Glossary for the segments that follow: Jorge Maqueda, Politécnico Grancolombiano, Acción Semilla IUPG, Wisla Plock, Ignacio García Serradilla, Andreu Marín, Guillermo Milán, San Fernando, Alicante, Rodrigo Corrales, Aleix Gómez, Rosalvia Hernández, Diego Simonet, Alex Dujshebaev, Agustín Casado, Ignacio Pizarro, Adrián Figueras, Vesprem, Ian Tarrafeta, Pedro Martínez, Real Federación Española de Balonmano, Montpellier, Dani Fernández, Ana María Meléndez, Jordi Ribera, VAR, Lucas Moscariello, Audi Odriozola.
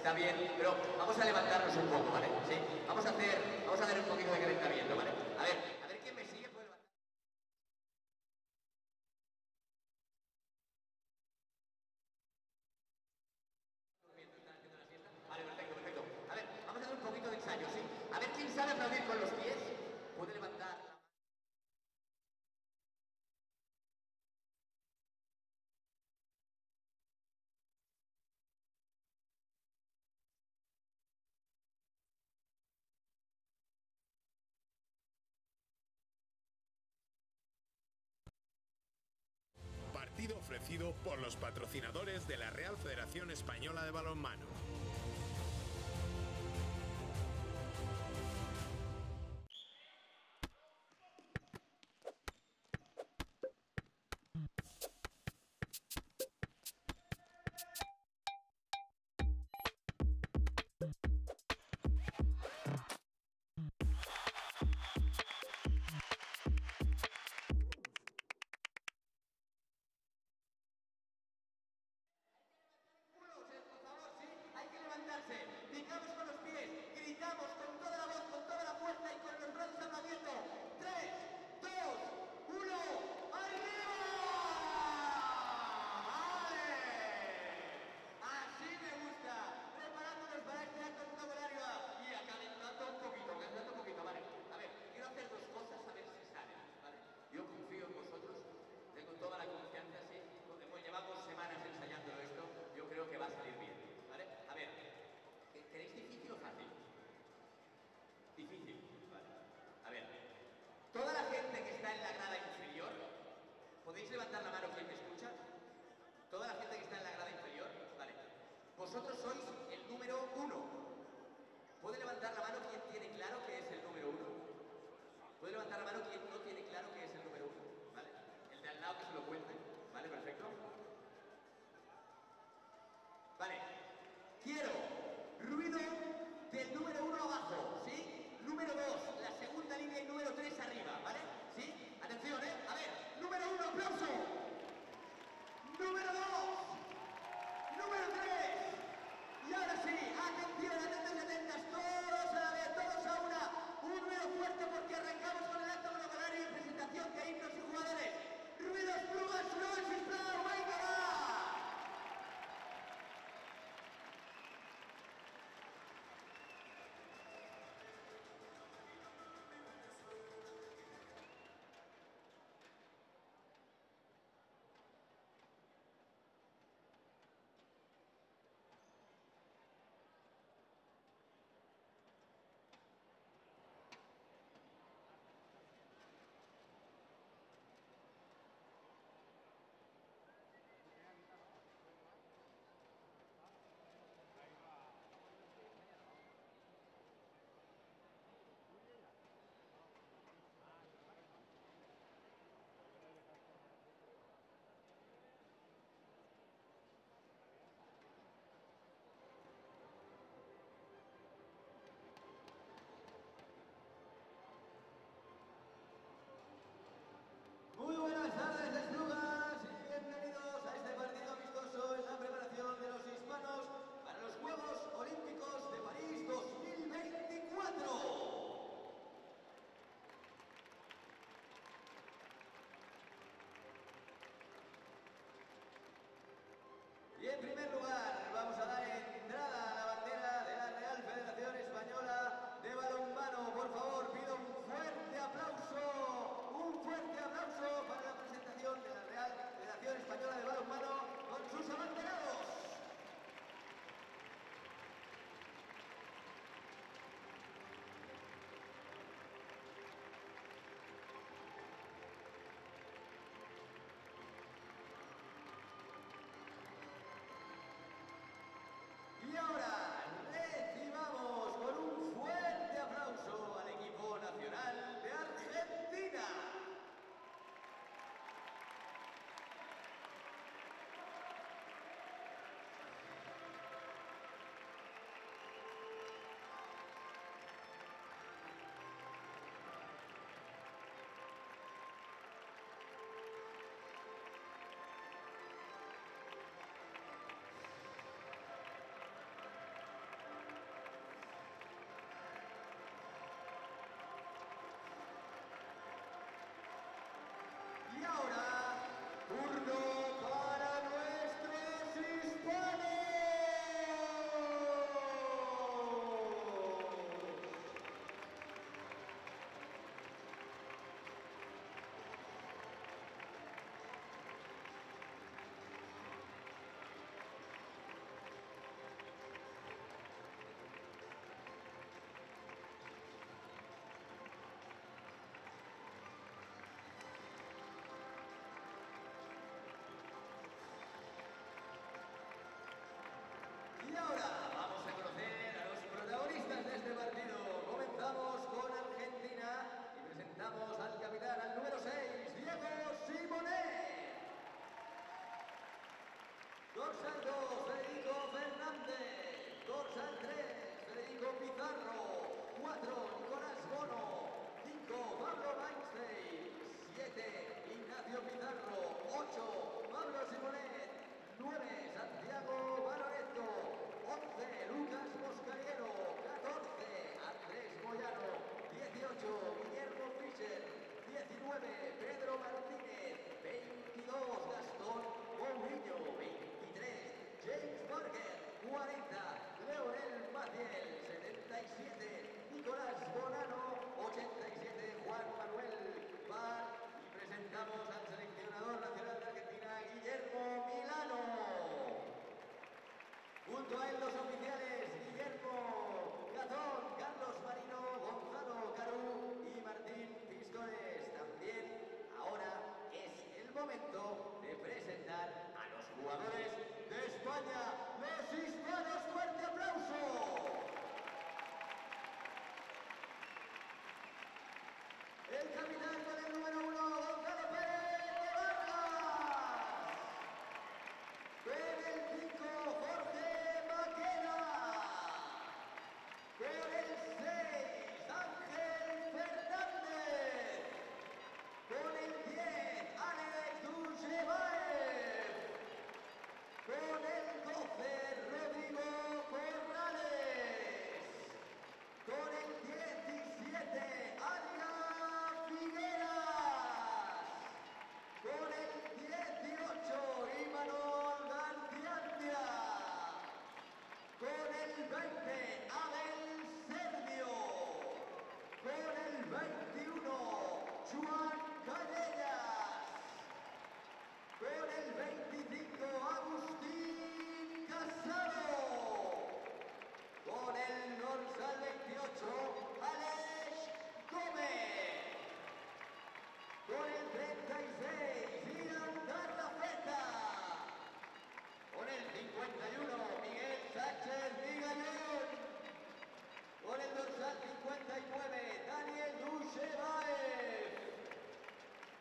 está bien, pero vamos a levantarnos un poco, ¿vale? ¿Sí? Vamos a dar un poquito de calentamiento, ¿vale? A ver quién me sigue. Puede levantar. ¿Están haciendo la siesta? Vale, perfecto, perfecto. A ver, vamos a dar un poquito de ensayo, ¿sí? A ver quién sabe aplaudir con los pies. Puede levantar la mano. Partido ofrecido por los patrocinadores de la Real Federación Española de Balonmano.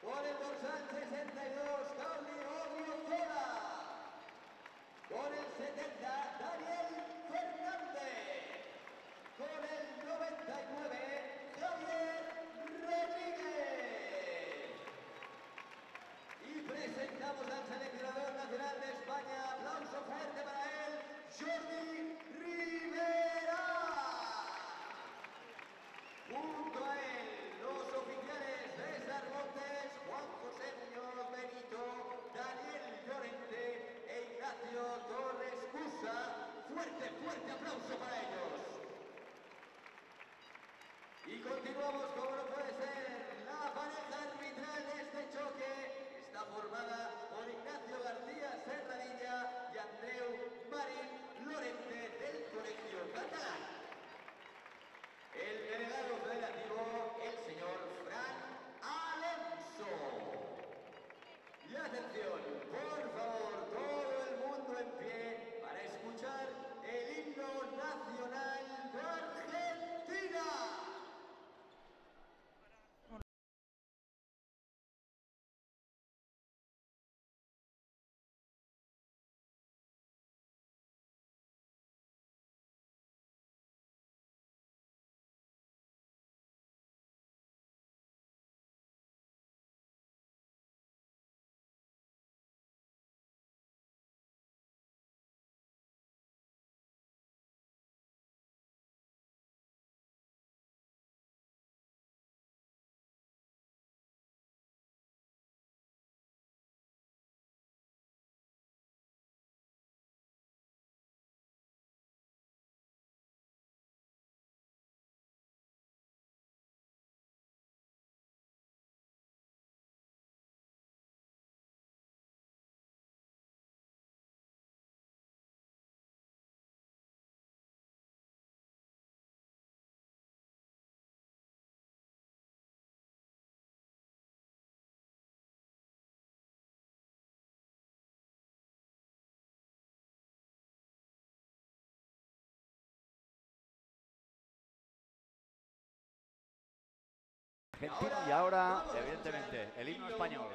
con el dorsal 62, Audi Odriozola. Con el 70, Dani Fernández. Con el 99, Javier Rodríguez. Y presentamos al seleccionador nacional de España. Aplauso fuerte para él, Jordi Ribera. Junto a él, los oficiales César Montes, Juan José Muñoz Benito, Daniel Llorente e Ignacio Torres Cusa. Fuerte, fuerte aplauso para ellos. Y continuamos, como no puede ser, la pareja arbitral de este choque. Está formada por Ignacio García Serradilla y Andreu Marín Lorente del Colegio Catalán. El delegado federativo, el señor Fran Alonso. Y atención, por favor, todo el mundo en pie para escuchar el himno nacional de Argentina. Y ahora, evidentemente, el himno español.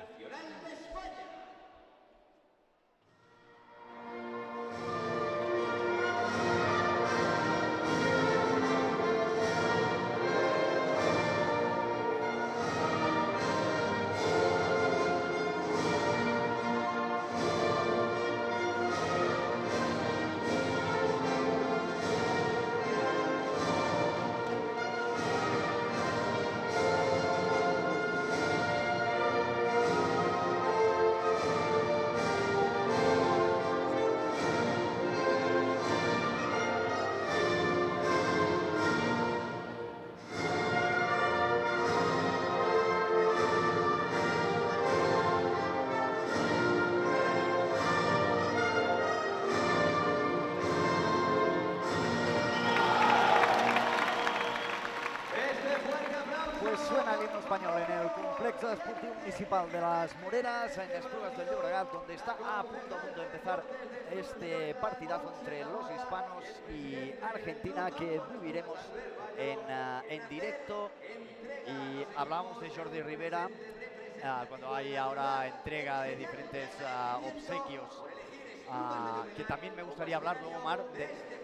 Deportivo Municipal de Les Moreres en Esplugues de Llobregat, donde está a punto de empezar este partidazo entre los hispanos y Argentina que viviremos en directo. Y hablábamos de Jordi Ribera cuando hay ahora entrega de diferentes obsequios. Que también me gustaría hablar luego, Mar, de que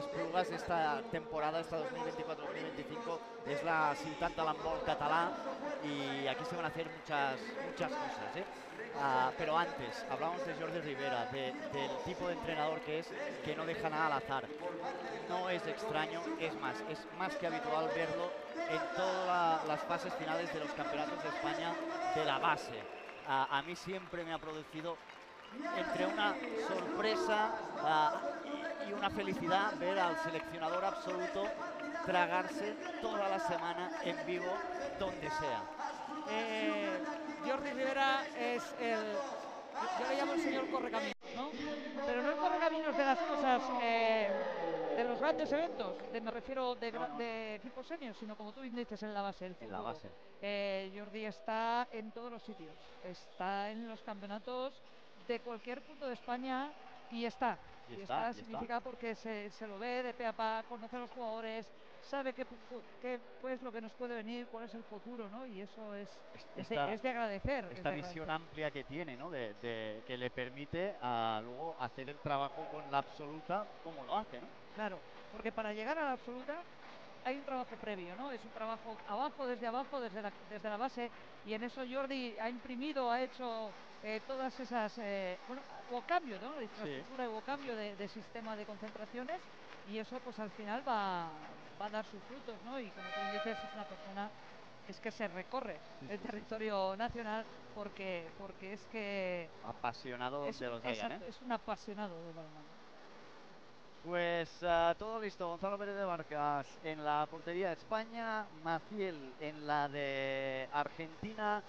Esplugues esta temporada, esta 2024-2025, es la ciutat de l'handbol català y aquí se van a hacer muchas cosas, ¿eh? Pero antes, hablamos de Jordi Ribera, del tipo de entrenador que es, que no deja nada al azar. No es extraño, es más que habitual verlo en todas las fases finales de los campeonatos de España de la base. A mí siempre me ha producido entre una sorpresa y una felicidad ver al seleccionador absoluto tragarse toda la semana en vivo, donde sea. Jordi Ribera es el... yo le llamo el señor correcaminos, ¿no? Pero no el correcaminos de las cosas, de los grandes eventos, me refiero de equipos senior, sino como tú dices, en la base. En la base. Jordi está en todos los sitios, está en los campeonatos de cualquier punto de España y está. Y está significa porque se lo ve de pe a pa, conoce a los jugadores, sabe qué pues lo que nos puede venir, cuál es el futuro, ¿no? Y eso es de agradecer. Esta visión amplia que tiene, ¿no? Que le permite a, luego hacer el trabajo con la absoluta como lo hace, ¿no? Claro, porque para llegar a la absoluta hay un trabajo previo, ¿no? Es un trabajo abajo, desde la base, y en eso Jordi ha imprimido, ha hecho todas esas... bueno, hubo cambio, ¿no? De infraestructura, sí. Hubo cambio de sistema de concentraciones, y eso pues al final va a dar sus frutos, ¿no? Y como tú dices, es una persona que se recorre el territorio nacional porque es que... Apasionado de los Ryan, ¿eh? Es un apasionado de balonmano. Pues todo listo, Gonzalo Pérez de Vargas en la portería de España, Maciel en la de Argentina,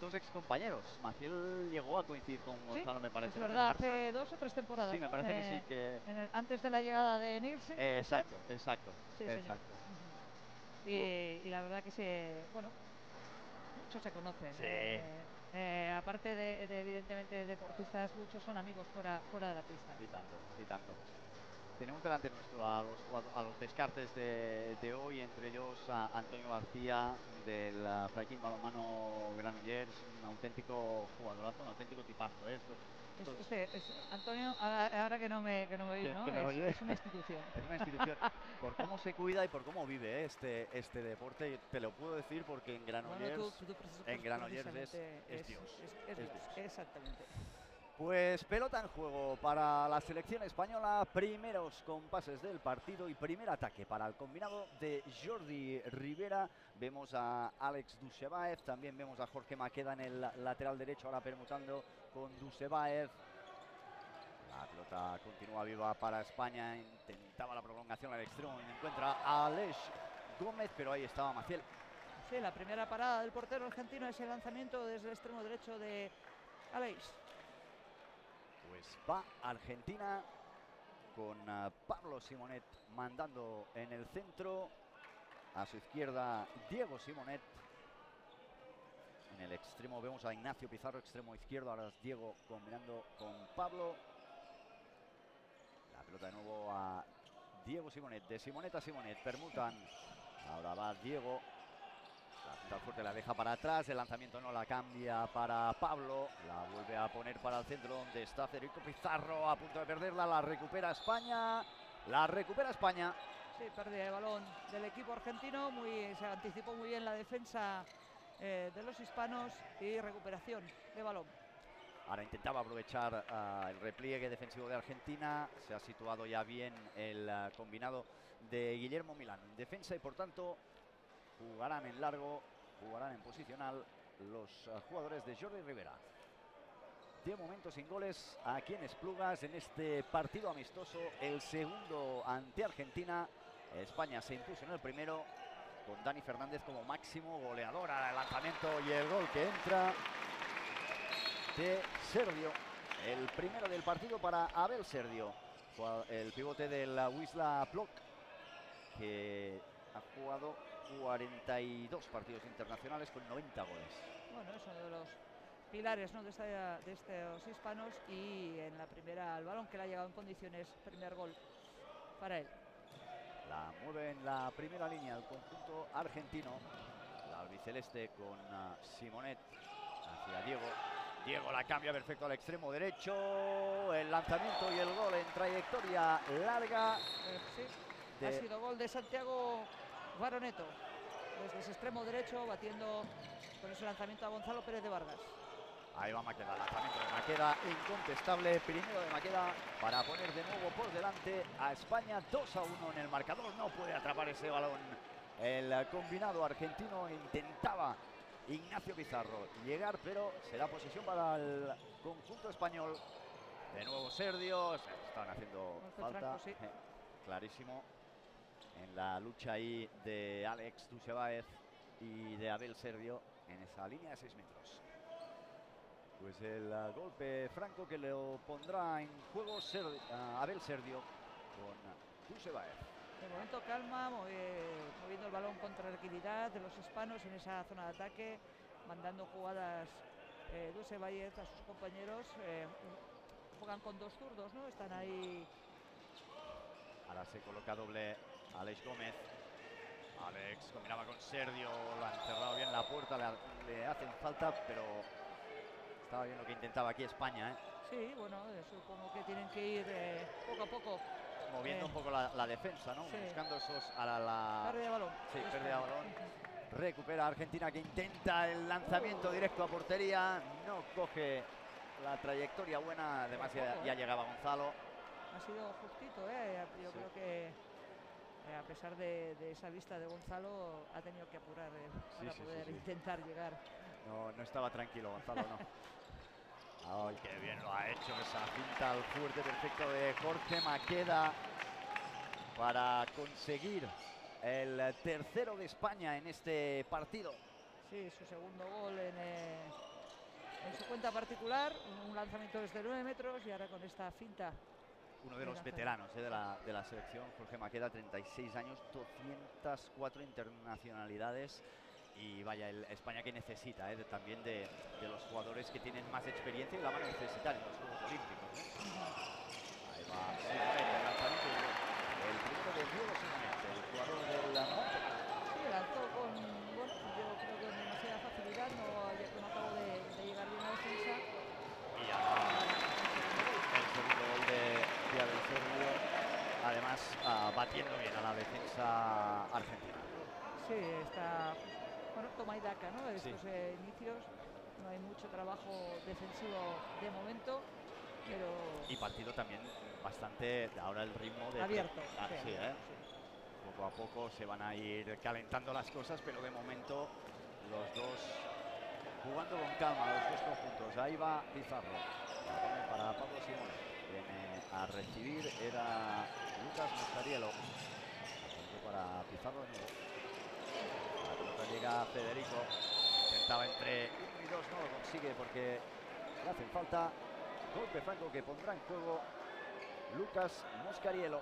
dos excompañeros. Maciel llegó a coincidir con Gonzalo, me parece. Es verdad, hace 2 o 3 temporadas. Sí, me parece que sí. Antes de la llegada de Nielsen. Exacto. Y la verdad que bueno, muchos se conocen. Sí. Aparte de evidentemente, deportistas, muchos son amigos fuera de la pista. Y tanto, y tanto. Tenemos delante nuestro a los descartes de hoy, entre ellos a Antonio García del Franklin Balonmano Granollers, un auténtico jugadorazo, un auténtico tipazo. Antonio, ahora que no me oís, ¿no? Es una institución. Es una institución. Por cómo se cuida y por cómo vive este deporte, te lo puedo decir porque en Granollers, bueno, en Granollers es Dios. Es Dios. Exactamente. Pues pelota en juego para la selección española, primeros compases del partido y primer ataque para el combinado de Jordi Ribera. Vemos a Alex Dujshebaev, también vemos a Jorge Maqueda en el lateral derecho, ahora permutando con Dujshebaev. La pelota continúa viva para España, intentaba la prolongación al extremo, encuentra a Aleix Gómez, pero ahí estaba Maciel. Sí, la primera parada del portero argentino, ese lanzamiento desde el extremo derecho de Aleix. Pues va Argentina con Pablo Simonet mandando en el centro. A su izquierda Diego Simonet. En el extremo vemos a Ignacio Pizarro, extremo izquierdo. Ahora es Diego combinando con Pablo. La pelota de nuevo a Diego Simonet. De Simonet a Simonet. Permutan. Ahora va Diego. La punta fuerte la deja para atrás, el lanzamiento no la cambia para Pablo, la vuelve a poner para el centro donde está Federico Pizarro a punto de perderla, la recupera España. Sí, pérdida de balón del equipo argentino, se anticipó muy bien la defensa de los hispanos y recuperación de balón. Ahora intentaba aprovechar el repliegue defensivo de Argentina. Se ha situado ya bien el combinado de Guillermo Milán en defensa y por tanto... Jugarán en largo, jugarán en posicional los jugadores de Jordi Ribera. De momento sin goles aquí en Esplugas en este partido amistoso. El segundo ante Argentina. España se impuso en el primero con Dani Fernández como máximo goleador. Al lanzamiento y el gol que entra de Serdio. El primero del partido para Abel Serdio. El pivote de la Wisla Plock que ha jugado 42 partidos internacionales con 90 goles. Bueno, es uno de los pilares, ¿no? de estos hispanos, y en la primera al balón que le ha llegado en condiciones, primer gol para él. La mueve en la primera línea el conjunto argentino. La albiceleste con Simonet hacia Diego. Diego la cambia perfecto al extremo derecho. El lanzamiento y el gol en trayectoria larga. Sí, ha sido gol de Santiago Baroneto, desde ese extremo derecho, batiendo con ese lanzamiento a Gonzalo Pérez de Vargas. Ahí va Maqueda, lanzamiento de Maqueda, incontestable, primero de Maqueda para poner de nuevo por delante a España, 2-1 en el marcador. No puede atrapar ese balón el combinado argentino, intentaba Ignacio Pizarro llegar, pero será posesión para el conjunto español. De nuevo Serdio, están haciendo falta, Franco, sí. Clarísimo. En la lucha ahí de Alex Dujshebaev y de Abel Serdio en esa línea de 6 metros. Pues el golpe franco que lo pondrá en juego Abel Serdio con Dujshebaev. De momento calma, moviendo el balón con tranquilidad de los hispanos en esa zona de ataque, mandando jugadas Dujshebaev a sus compañeros. Juegan con 2 zurdos, ¿no? Están ahí. Ahora se coloca doble Aleix Gómez, Alex combinaba con Serdio, lo han cerrado bien la puerta, le hacen falta, pero estaba bien lo que intentaba aquí España, ¿eh? Sí, bueno, supongo que tienen que ir poco a poco. Moviendo un poco la defensa, ¿no? Sí. Buscando esos a la... Pérdida de balón. Sí, pérdida de balón. Recupera Argentina, que intenta el lanzamiento directo a portería. No coge la trayectoria buena. Además ya llegaba Gonzalo. Ha sido justito, ¿eh? Yo creo que... a pesar de esa vista de Gonzalo, ha tenido que apurar para poder intentar llegar. No, no estaba tranquilo Gonzalo, no. Ay, qué bien lo ha hecho, esa pinta al fuerte perfecto de Jorge Maqueda para conseguir el tercero de España en este partido. Sí, su segundo gol en su cuenta particular, un lanzamiento desde 9 metros y ahora con esta finta. Uno de los veteranos de la selección, Jorge Maqueda, 36 años, 204 internacionalidades. Y vaya, España que necesita también de los jugadores que tienen más experiencia y la van a necesitar en los Juegos Olímpicos. Ahí va, sí, el lanzamiento. El primero de Diego Simonet, el jugador del Montpellier. Sí, lanzó con, bueno, yo creo que con demasiada facilidad, no acabo de llegar bien a la defensa. Y ya. De Abel Serdio, además batiendo bien a la defensa argentina. Sí, está, bueno, toma y daca, ¿no? Estos inicios, no hay mucho trabajo defensivo de momento, pero... Y partido también bastante, ahora el ritmo de... Abierto. Sí, ¿eh? Sí. Poco a poco se van a ir calentando las cosas, pero de momento los dos jugando con calma, los dos conjuntos. Ahí va Pizarro, para Pablo Simonet. Viene a recibir, era Lucas Moscariello. Para Pizarro. La pelota llega Federico. Intentaba entre 1 y 2, no lo consigue porque le hacen falta. Golpe franco que pondrá en juego Lucas Moscariello.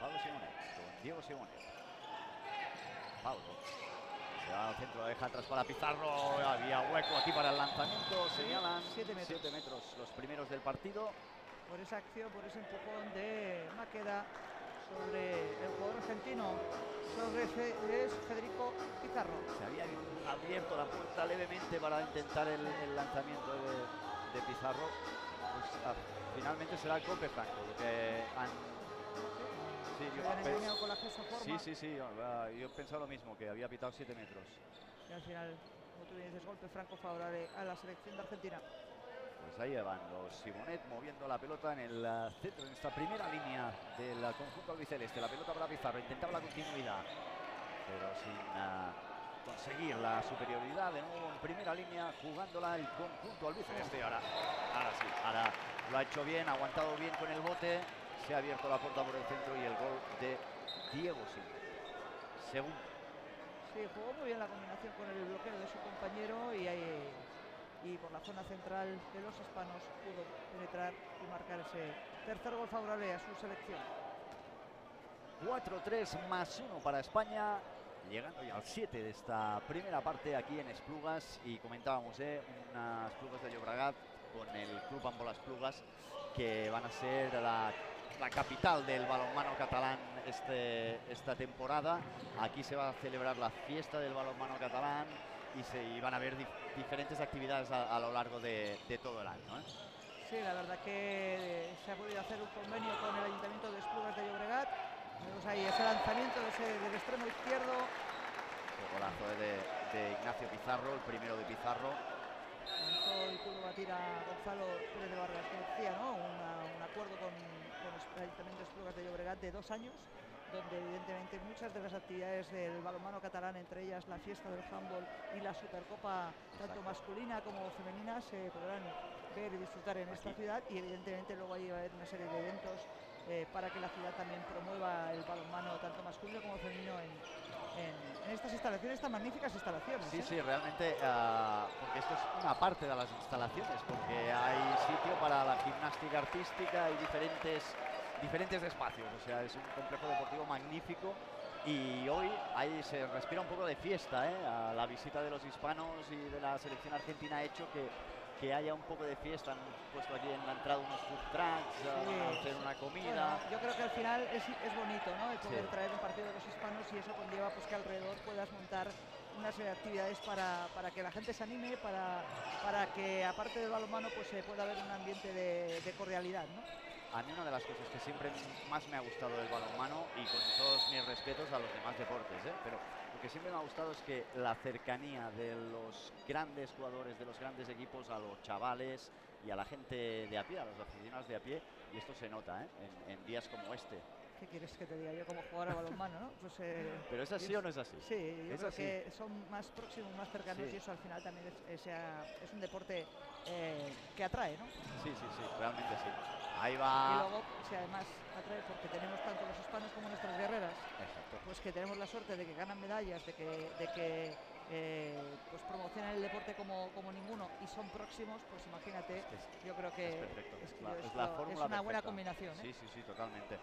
Pablo Simonet con Diego Simonet. Pablo. Se va al centro, la deja atrás para Pizarro, había hueco aquí para el lanzamiento, señalan 7 metros los primeros del partido. Por esa acción, por ese empujón de Maqueda sobre el jugador argentino, sobre Federico Pizarro. Se había abierto la puerta levemente para intentar el lanzamiento de Pizarro. Pues, finalmente será el golpe franco, porque yo pensaba lo mismo, que había pitado 7 metros. Y al final, como tú dices, golpe franco favorable a la selección de Argentina. Pues ahí van los Simonet moviendo la pelota en el centro, en esta primera línea del conjunto albiceleste. La pelota para Pizarro, intentaba la continuidad, pero sin conseguir la superioridad. De nuevo en primera línea, jugándola el conjunto albiceleste. Ahora sí, ahora lo ha hecho bien, ha aguantado bien con el bote. Se ha abierto la puerta por el centro y el gol de Diego Simonet. Segundo. Sí, jugó muy bien la combinación con el bloqueo de su compañero y por la zona central de los hispanos pudo penetrar y marcar ese tercer gol favorable a su selección. 4-3 más 1 para España, llegando ya al 7 de esta primera parte aquí en Esplugas. Y comentábamos, unas Esplugas de Llobregat con el club Las Esplugas, que van a ser la capital del balonmano catalán esta temporada. Aquí se va a celebrar la fiesta del balonmano catalán y van a haber diferentes actividades a lo largo de todo el año, ¿eh? Sí, la verdad que se ha podido hacer un convenio con el Ayuntamiento de Esplugas de Llobregat. Vemos ahí ese lanzamiento del extremo izquierdo. El golazo de Ignacio Pizarro, el primero de Pizarro. Y pudo batir a Gonzalo Pérez de Vargas, que decía, ¿no? Un acuerdo con el Ayuntamiento de Esplugas de Llobregat de 2 años, donde evidentemente muchas de las actividades del balonmano catalán, entre ellas la fiesta del handball y la Supercopa, tanto masculina como femenina, se podrán ver y disfrutar en esta ciudad. Y evidentemente luego ahí va a haber una serie de eventos para que la ciudad también promueva el balonmano, tanto masculino como femenino, en estas instalaciones, estas magníficas instalaciones. Sí, sí, realmente, porque esto es una parte de las instalaciones, porque hay sitio para la gimnástica artística y diferentes espacios. O sea, es un complejo deportivo magnífico y hoy ahí se respira un poco de fiesta, ¿eh? La visita de los hispanos y de la selección argentina ha hecho que que haya un poco de fiesta. Han puesto aquí en la entrada unos food trucks, sí, hacer una comida. Bueno, yo creo que al final es bonito, ¿no?, el poder traer un partido de los hispanos, y eso conlleva pues que alrededor puedas montar una serie de actividades para que la gente se anime, para que aparte del balonmano pues se pueda haber un ambiente de cordialidad, ¿no? A mí una de las cosas que siempre más me ha gustado del balonmano, y con todos mis respetos a los demás deportes, pero lo que siempre me ha gustado es que la cercanía de los grandes jugadores, de los grandes equipos, a los chavales y a la gente de a pie, a los aficionados de a pie, y esto se nota en días como este. ¿Qué quieres que te diga yo como jugador a balonmano, no? Pues, ¿pero es así o no es así? Sí, yo creo que son más próximos, más cercanos, y eso al final también es un deporte que atrae, ¿no? Sí, sí, sí, realmente sí. Ahí va. Y luego, si además atrae, porque tenemos tanto los hispanos como nuestras guerreras. Exacto. Pues que tenemos la suerte de que ganan medallas, de que promocionan el deporte como ninguno, y son próximos, pues imagínate, yo creo que es una buena combinación. Sí, sí, sí, totalmente.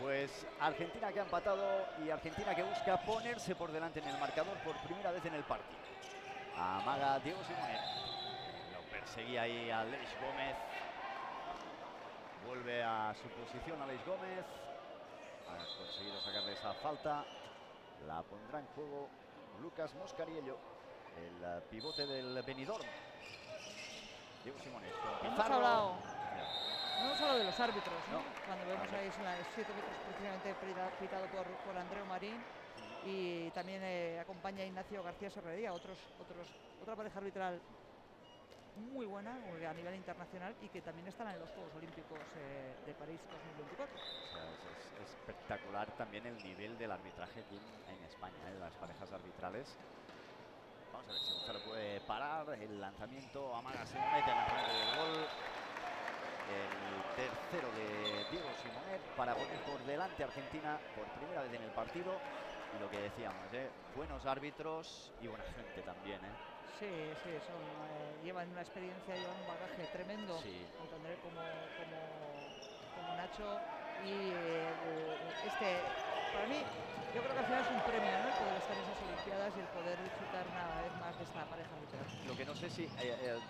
Pues Argentina que ha empatado, y Argentina que busca ponerse por delante en el marcador por primera vez en el partido. Amaga Diego Simonet. Lo perseguía ahí Aleix Gómez. Vuelve a su posición Aleix Gómez. Ha conseguido sacarle esa falta. La pondrá en juego Lucas Moscariello, el pivote del Benidorm. Diego Simonet. No hemos hablado de los árbitros, ¿no? Cuando vemos ahí son las 7 metros precisamente pitado por Andreu Marín, y también acompaña a Ignacio García Serrería, otra pareja arbitral muy buena a nivel internacional, y que también estarán en los Juegos Olímpicos de París 2024. O sea, es espectacular también el nivel del arbitraje aquí en España, las parejas arbitrales. Vamos a ver si Gonzalo puede parar el lanzamiento. Amaga se mete en la frente del gol. El tercero de Diego Simonet para poner por delante a Argentina por primera vez en el partido. Y lo que decíamos, buenos árbitros y buena gente también. Sí, son, llevan una experiencia, llevan un bagaje tremendo, tanto André como Nacho. Y para mí, yo creo que al final es un premio, ¿no?, el poder estar en esas Olimpiadas y el poder disfrutar una vez más de esta pareja arbitral. Lo que no sé si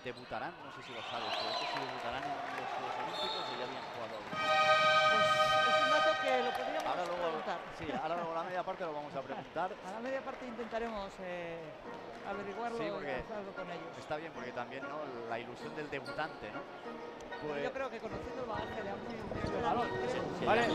debutarán, no sé si lo sabes, pero es que si debutarán en los Juegos Olímpicos y ya habían jugado. Pues es un dato que lo podríamos preguntar. Sí, ahora la media parte lo vamos a preguntar. A la media parte intentaremos averiguarlo, y con ellos. Está bien, porque también, ¿no?, la ilusión del debutante, ¿no? Pues yo creo que conociendo el bagaje de ambos. Vale,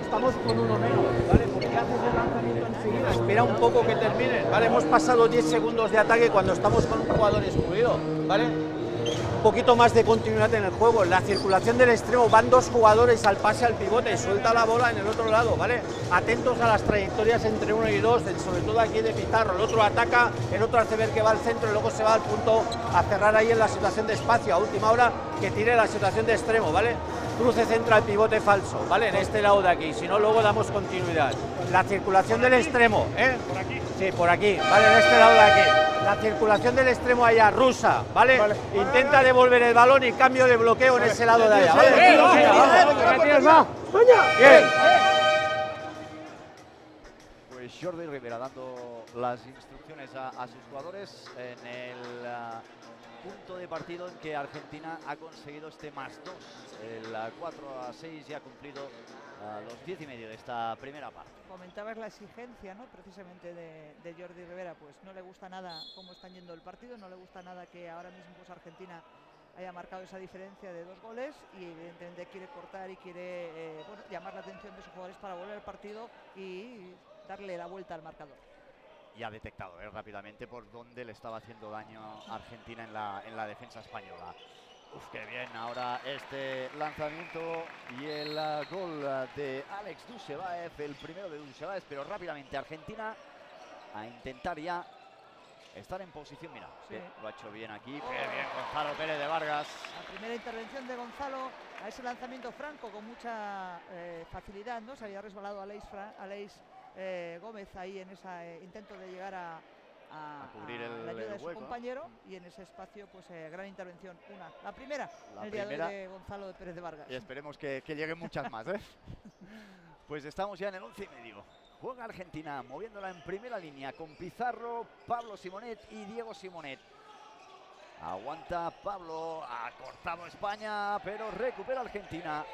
estamos con uno menos, ¿vale? Porque haces el lanzamiento enseguida, espera un poco que terminen, ¿vale? Hemos pasado 10 segundos de ataque cuando estamos con un jugador excluido, ¿vale? Un poquito más de continuidad en el juego, en la circulación del extremo van dos jugadores al pase al pivote, suelta la bola en el otro lado, ¿vale? Atentos a las trayectorias entre uno y dos, sobre todo aquí de Pizarro, el otro ataca, el otro hace ver que va al centro y luego se va al punto a cerrar ahí en la situación de espacio, a última hora que tire la situación de extremo, ¿vale? Cruce central, pivote falso, ¿vale? En este lado de aquí, si no luego damos continuidad. La circulación del extremo, ¿por aquí? Sí, por aquí, ¿vale? En este lado de aquí. La circulación del extremo allá, rusa, ¿vale? Intenta devolver el balón y cambio de bloqueo en ese lado de allá, ¿vale? Pues Jordi Ribera dando las instrucciones a sus jugadores en el punto de partido en que Argentina ha conseguido este +2. El 4-6 ya ha cumplido los 10:30 de esta primera parte. Comentabas la exigencia, ¿no?, precisamente de Jordi Ribera. Pues no le gusta nada cómo están yendo el partido, no le gusta nada que ahora mismo pues Argentina haya marcado esa diferencia de 2 goles, y evidentemente quiere cortar y quiere llamar la atención de sus jugadores para volver al partido y darle la vuelta al marcador. Y ha detectado rápidamente por dónde le estaba haciendo daño Argentina en la defensa española. Uf, qué bien ahora este lanzamiento y el gol de Alex Dujshebaev, el primero de Dujshebaev, pero rápidamente Argentina a intentar ya estar en posición. Mira, lo ha hecho bien aquí. Qué bien Gonzalo Pérez de Vargas. La primera intervención de Gonzalo a ese lanzamiento franco con mucha facilidad, ¿no? Se había resbalado Aleix Gómez ahí en ese intento de llegar a cubrir la ayuda de su compañero, y en ese espacio pues gran intervención, la primera de Gonzalo Pérez de Vargas, y esperemos que lleguen muchas más, Pues estamos ya en el 11:30. Juega Argentina moviéndola en primera línea con Pizarro, Pablo Simonet y Diego Simonet. Aguanta Pablo, ha cortado España, pero recupera Argentina,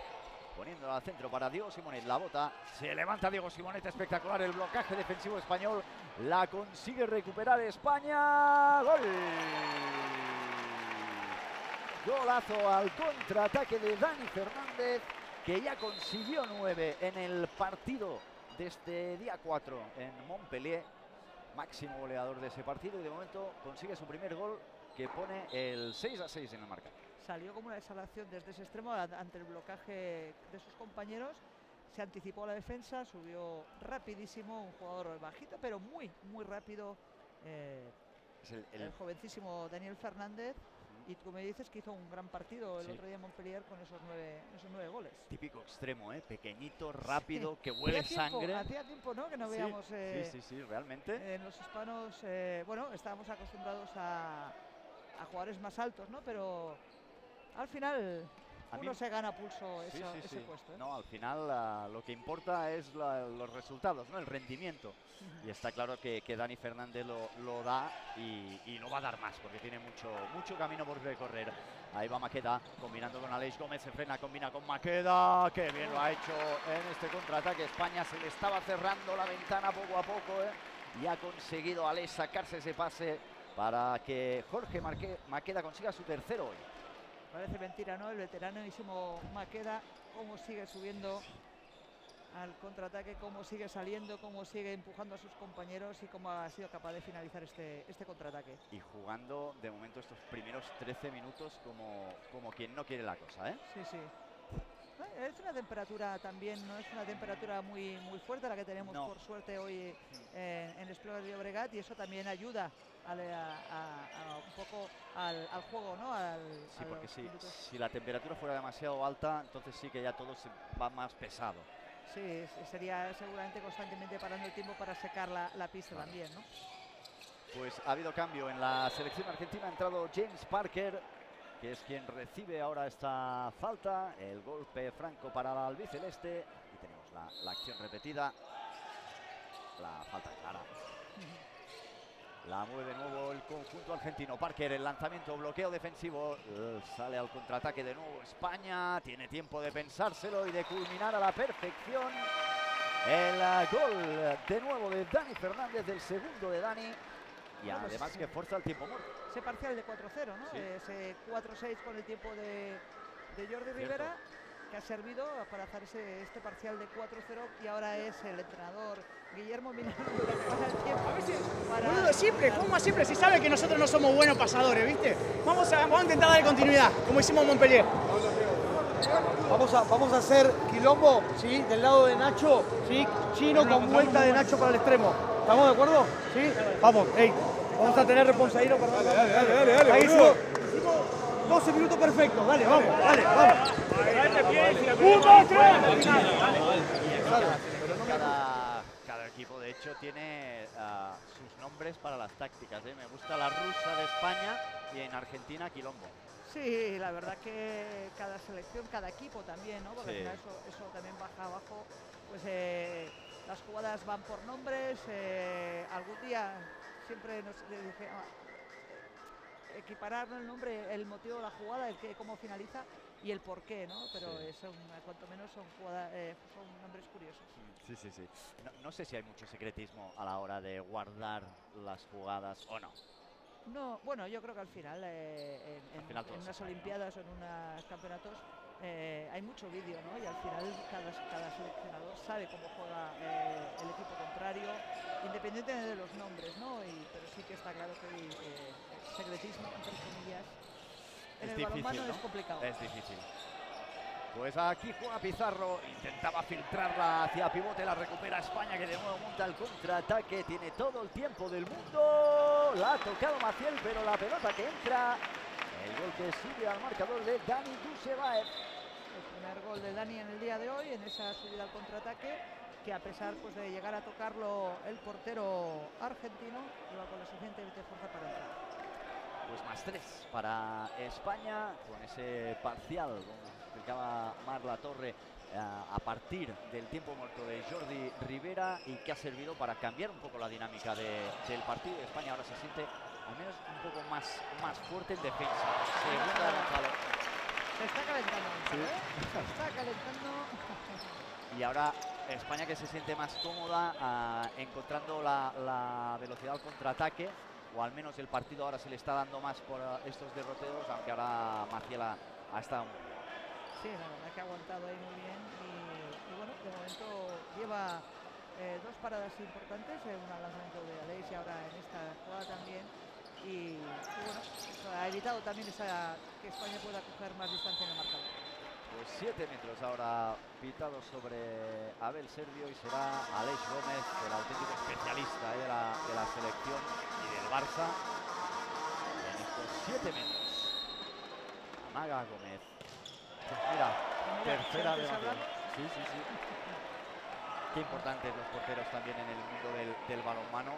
poniéndola al centro para Diego Simonet. La bota, se levanta Diego Simonet, espectacular el blocaje defensivo español. La consigue recuperar España. ¡Gol! Golazo al contraataque de Dani Fernández, que ya consiguió 9 en el partido de este día 4 en Montpellier. Máximo goleador de ese partido y de momento consigue su primer gol, que pone el 6-6 en la marca. Salió como una desalación desde ese extremo ante el blocaje de sus compañeros. Se anticipó la defensa, subió rapidísimo, un jugador bajito pero muy rápido, el jovencísimo Daniel Fernández. Y tú me dices que hizo un gran partido el otro día en Montpellier con esos nueve goles. Típico extremo, pequeñito, rápido, que huele sangre. Hacía tiempo, ¿no?, que no veíamos... Sí, realmente. Los hispanos, bueno, estábamos acostumbrados a jugadores más altos, ¿no? Pero al final uno se gana pulso ese puesto. No, al final lo que importa es los resultados, ¿no?, el rendimiento. Y está claro que Dani Fernández lo da y lo va a dar más, porque tiene mucho camino por recorrer. Ahí va Maqueda combinando con Aleix Gómez, se frena, combina con Maqueda, que bien lo ha hecho en este contraataque. España se le estaba cerrando la ventana poco a poco, y ha conseguido Aleix sacarse ese pase para que Jorge Maqueda consiga su tercero hoy. Parece mentira, ¿no? El veteranísimo Maqueda, cómo sigue subiendo al contraataque, cómo sigue saliendo, cómo sigue empujando a sus compañeros y cómo ha sido capaz de finalizar este contraataque. Y jugando de momento estos primeros 13 minutos como quien no quiere la cosa, ¿eh? Sí. Es una temperatura también, no es una temperatura muy fuerte la que tenemos, por suerte, hoy en Esplugues de Llobregat, y eso también ayuda a un poco al juego, ¿no? Porque si la temperatura fuera demasiado alta, entonces sí que ya todo se va más pesado. Sí, sería seguramente constantemente parando el tiempo para secar la pista también, ¿no? Pues ha habido cambio en la selección argentina, ha entrado James Parker, que es quien recibe ahora esta falta, el golpe franco para la albiceleste, y tenemos la acción repetida, la falta clara. La mueve de nuevo el conjunto argentino. Parker, el lanzamiento, bloqueo defensivo. Sale al contraataque de nuevo España. Tiene tiempo de pensárselo y de culminar a la perfección. El gol de nuevo de Dani Fernández, el segundo de Dani. Y además que fuerza el tiempo muerto. Ese parcial de 4-0, ¿no? Sí. Ese 4-6 con el tiempo de Jordi Ribera, que ha servido para hacer este parcial de 4-0, y ahora es el entrenador Guillermo Milán. Boludo, siempre, como siempre, si sabe que nosotros no somos buenos pasadores, ¿viste? Vamos a intentar darle continuidad, como hicimos en Montpellier. Vamos a hacer quilombo, ¿sí?, del lado de Nacho, ¿sí?, Chino con vuelta de Nacho para el extremo. ¿Estamos de acuerdo? Sí. Vamos, vamos a tener responsabilidad. Dale. Ahí subo. 12 minutos perfectos, dale, vamos. Cada equipo, de hecho, tiene sus nombres para las tácticas, ¿eh? Me gusta la rusa de España y en Argentina, quilombo. Sí, la verdad que cada selección, cada equipo también, ¿no? Porque eso también baja abajo. Pues las jugadas van por nombres. Algún día siempre nos dije... equiparar el nombre, el motivo de la jugada, el que, cómo finaliza y el por qué, ¿no? Pero cuanto menos son nombres curiosos. Sí. No sé si hay mucho secretismo a la hora de guardar las jugadas o no. No, bueno, yo creo que al final, en unas Olimpiadas, ¿no?, o en unos campeonatos, hay mucho vídeo, ¿no? Y al final cada seleccionador sabe cómo juega el equipo contrario, independiente de los nombres, ¿no? Pero sí que está claro que hay secretismo, entre comillas. En el balonmano, ¿no?, es complicado. Es difícil. Pues aquí juega Pizarro, intentaba filtrarla hacia pivote, la recupera España, que de nuevo monta el contraataque, tiene todo el tiempo del mundo, la ha tocado Maciel, pero la pelota que entra, el gol que sube al marcador de Dani Dujshebaev. El primer gol de Dani en el día de hoy, en esa subida al contraataque, que a pesar de llegar a tocarlo el portero argentino, iba con la suficiente fuerza para entrar. Pues más 3 para España, con ese parcial, como explicaba Mar La Torre, a partir del tiempo muerto de Jordi Ribera, y que ha servido para cambiar un poco la dinámica del partido. España ahora se siente al menos un poco más fuerte en defensa. Segunda de Gonzalo. Se está calentando, sí. Se está calentando. Y ahora España, que se siente más cómoda encontrando la velocidad al contraataque, o al menos el partido ahora se le está dando más por estos derroteos, aunque ahora Maciel ha estado muy bien. Sí, la verdad que ha aguantado ahí muy bien y bueno, de momento lleva dos paradas importantes, una al lanzamiento de Aleix y ahora en esta jugada también, y bueno, eso ha evitado también que España pueda coger más distancia en el marcador. Pues 7 metros ahora pitado sobre Abel Serdio, y será Aleix Gómez, el auténtico especialista de la selección y del Barça, en estos 7 metros. Amaga Gómez. Mira, tercera de Maciel. Sí. Qué importantes los porteros también en el mundo del balonmano.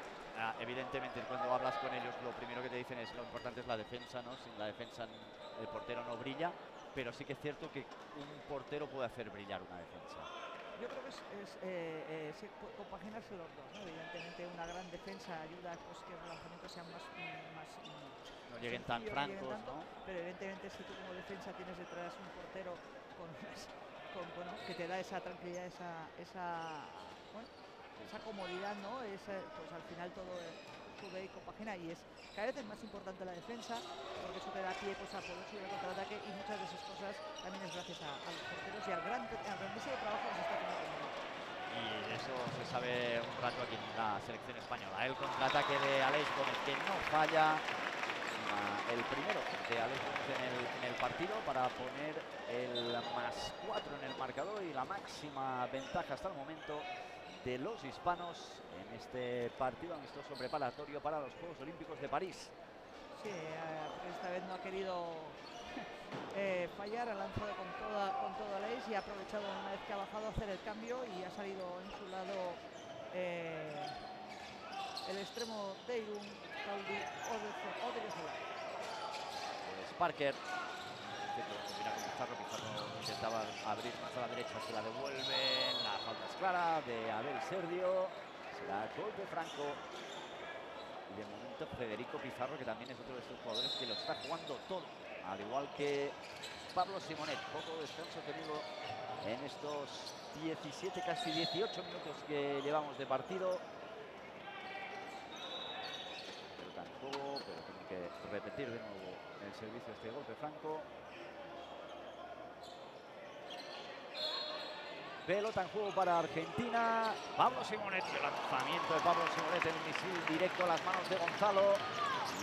Evidentemente, cuando hablas con ellos, lo primero que te dicen es lo importante es la defensa, ¿no? Sin la defensa el portero no brilla, pero sí que es cierto que un portero puede hacer brillar una defensa. Yo creo que es compaginarse los dos, ¿no? Evidentemente, una gran defensa ayuda a que los lanzamientos sean más no lleguen sencillos, tan francos, lleguen tanto, ¿no? Pero evidentemente, si tú como defensa tienes detrás un portero bueno, que te da esa tranquilidad, bueno, esa comodidad, ¿no? Pues al final todo sube y compagina, y es cada vez es más importante la defensa, porque eso te da pie pues, a poder subir al contraataque, y muchas de esas cosas también es gracias a los porteros y al grandísimo trabajo que se está haciendo. Y eso se sabe un rato aquí en la selección española. El contraataque de Aleix Gómez, que no falla. El primero de Aleix en el partido para poner el +4 en el marcador y la máxima ventaja hasta el momento de los hispanos en este partido amistoso preparatorio para los Juegos Olímpicos de París. Sí, esta vez no ha querido fallar, ha lanzado con toda Aleix y ha aprovechado una vez que ha bajado a hacer el cambio, y ha salido en su lado el extremo de Audi Odriozola. Parker. Mira con Pizarro intentaba abrir más a la derecha, se la devuelven. La falta es clara de Abel Serdio. Será golpe franco. Y de momento Federico Pizarro, que también es otro de estos jugadores que lo está jugando todo, al igual que Pablo Simonet. Poco descanso tenido en estos 17, casi 18 minutos que llevamos de partido. Juego, pero tiene que repetir de nuevo el servicio este golpe franco. Pelota en juego para Argentina. Pablo Simonet, el lanzamiento de Pablo Simonet, el misil directo a las manos de Gonzalo.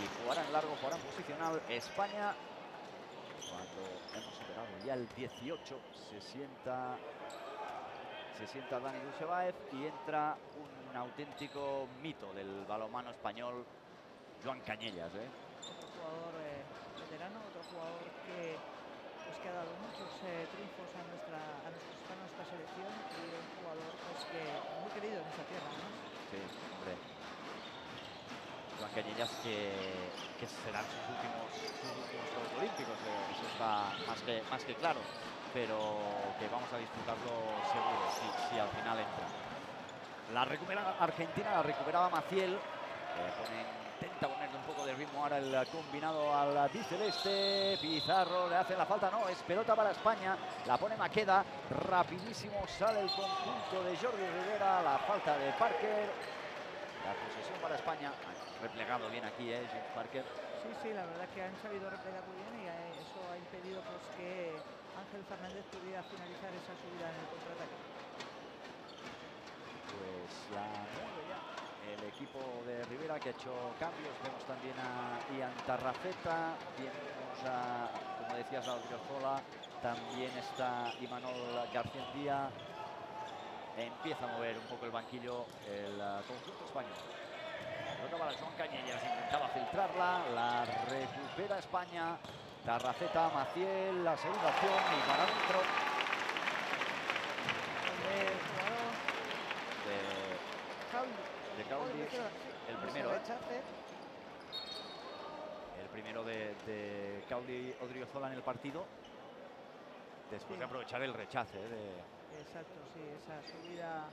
Y jugará en largo, jugará en posicional España. Cuando hemos superado ya el 18, se sienta Dani Dujshebaev y entra un auténtico mito del balonmano español. Joan Cañellas, Otro jugador veterano, otro jugador que ha dado muchos triunfos a nuestros hispanos, esta selección, y un jugador que muy querido en esta tierra, ¿no? Sí, hombre. Joan Cañellas, que serán sus últimos Juegos Olímpicos, eso está más que claro, pero que vamos a disfrutarlo seguro si al final entra. La recupera Argentina, la recuperaba Maciel, intenta ponerle un poco de ritmo ahora el combinado al biceleste. Pizarro, le hace la falta, no, es pelota para España, la pone Maqueda, rapidísimo sale el conjunto de Jordi Ribera, la falta de Parker, la posesión para España, replegado bien aquí, James Parker. Sí, la verdad es que han sabido replegar muy bien, y eso ha impedido que Ángel Fernández pudiera finalizar esa subida en el contraataque. Pues el equipo de Ribera, que ha hecho cambios. Vemos también a Ian Tarrafeta, vemos a, como decías, a Odriozola, también está Imanol García Díaz. Empieza a mover un poco el banquillo el conjunto español. Pelota para Joan Cañellas, intentaba filtrarla, la recupera España. Tarrafeta, Maciel, la segunda acción y para adentro. El primero de Audi Odriozola en el partido, después de aprovechar el rechace. Exacto, sí, esa subida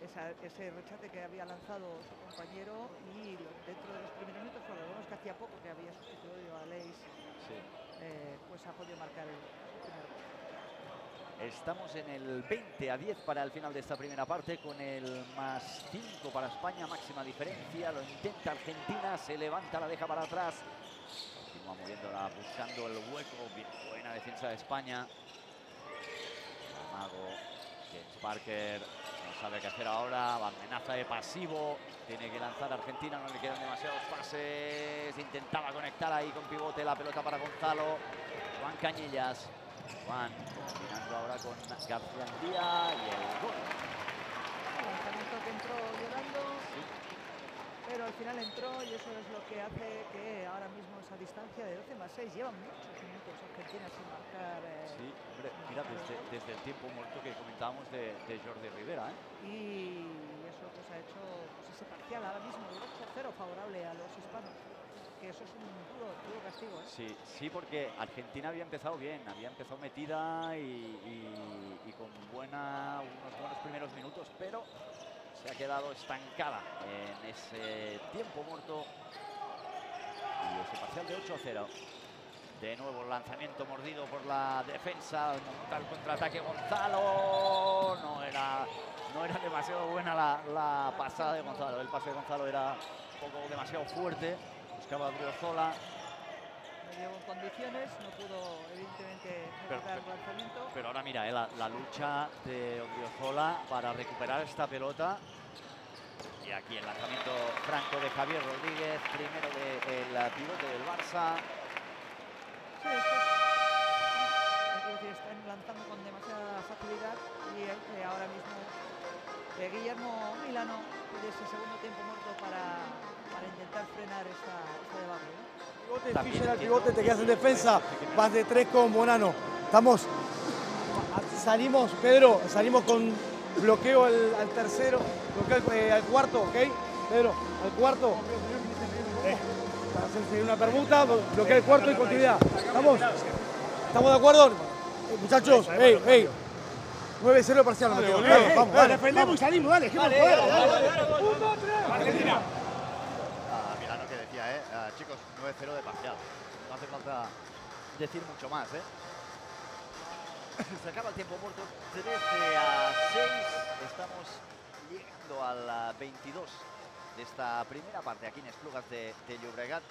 ese rechace que había lanzado su compañero, y dentro de los primeros minutos, por lo menos que hacía poco que había sustituido a Aleix, sí, pues ha podido marcar el primero. Estamos en el 20-10 para el final de esta primera parte, con el +5 para España, máxima diferencia. Lo intenta Argentina, se levanta, la deja para atrás, continúa moviéndola, buscando el hueco. Bien, buena defensa de España. Amago, James Parker, no sabe qué hacer ahora, amenaza de pasivo, tiene que lanzar a Argentina, no le quedan demasiados pases, intentaba conectar ahí con pivote, la pelota para Gonzalo, Juan Cañellas, Juan combinando ahora con García y el gol. Lanzamiento que entró llorando, sí, pero al final entró, y eso es lo que hace que ahora mismo esa distancia de 12+6, llevan muchos minutos Argentina sin marcar. Sí, hombre, mira, desde el tiempo muerto que comentábamos de Jordi Ribera, ¿eh? Y eso pues ha hecho pues, ese parcial ahora mismo, 8-0 favorable a los hispanos, que eso es un duro castigo, ¿eh? Sí, sí, porque Argentina había empezado bien, había empezado metida y con unos buenos primeros minutos, pero se ha quedado estancada en ese tiempo muerto y ese parcial de 8-0. De nuevo el lanzamiento mordido por la defensa, monta el contraataque Gonzalo. No era demasiado buena la pasada de Gonzalo, el pase de Gonzalo era un poco demasiado fuerte, buscaba a Odriozola. No llegó en condiciones, no pudo evidentemente evitar el lanzamiento. Pero ahora mira, la lucha de Odriozola para recuperar esta pelota. Y aquí el lanzamiento franco de Javier Rodríguez, primero del pivote del Barça. Sí, están lanzando con demasiada facilidad, y ahora mismo Guillermo Milán de ese segundo tiempo muerto para intentar frenar esta debate, ¿no? Fischer al pivote, te quedas en defensa, vas de 3 con Bonano. Salimos, Pedro, salimos con bloqueo al tercero, bloqueo al cuarto, ¿ok? Pedro, al cuarto. Para hacer una permuta, bloqueo el cuarto y continuidad. ¿Estamos de acuerdo? Muchachos, hey. 9-0 parcial. Vamos, defendemos y salimos, dale. Argentina. Chicos, 9-0 de parcial. No hace falta decir mucho más, ¿eh? Se acaba el tiempo muerto, 13-6. Estamos llegando al 22 de esta primera parte aquí en Esplugas de Llobregat,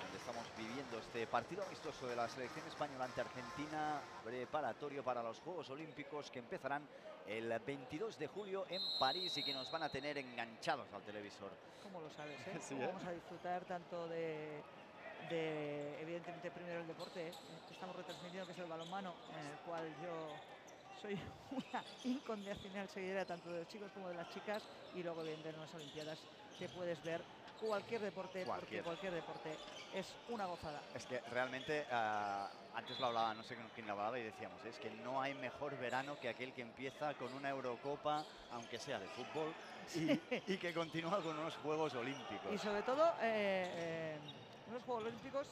donde estamos viviendo este partido amistoso de la selección española ante Argentina, preparatorio para los Juegos Olímpicos que empezarán el 22 de julio en París y que nos van a tener enganchados al televisor. ¿Cómo lo sabes, eh? Sí, ¿eh? Vamos a disfrutar tanto de evidentemente, primero el deporte, que estamos retransmitiendo, que es el balonmano, en el cual yo soy una incondicional seguidora tanto de los chicos como de las chicas, y luego, evidentemente, en las Olimpiadas te puedes ver cualquier deporte, porque cualquier deporte es una gozada. Es que realmente, antes lo hablaba, no sé quién lo hablaba, y decíamos, es que no hay mejor verano que aquel que empieza con una Eurocopa, aunque sea de fútbol, sí, y que continúa con unos Juegos Olímpicos. Y sobre todo, unos Juegos Olímpicos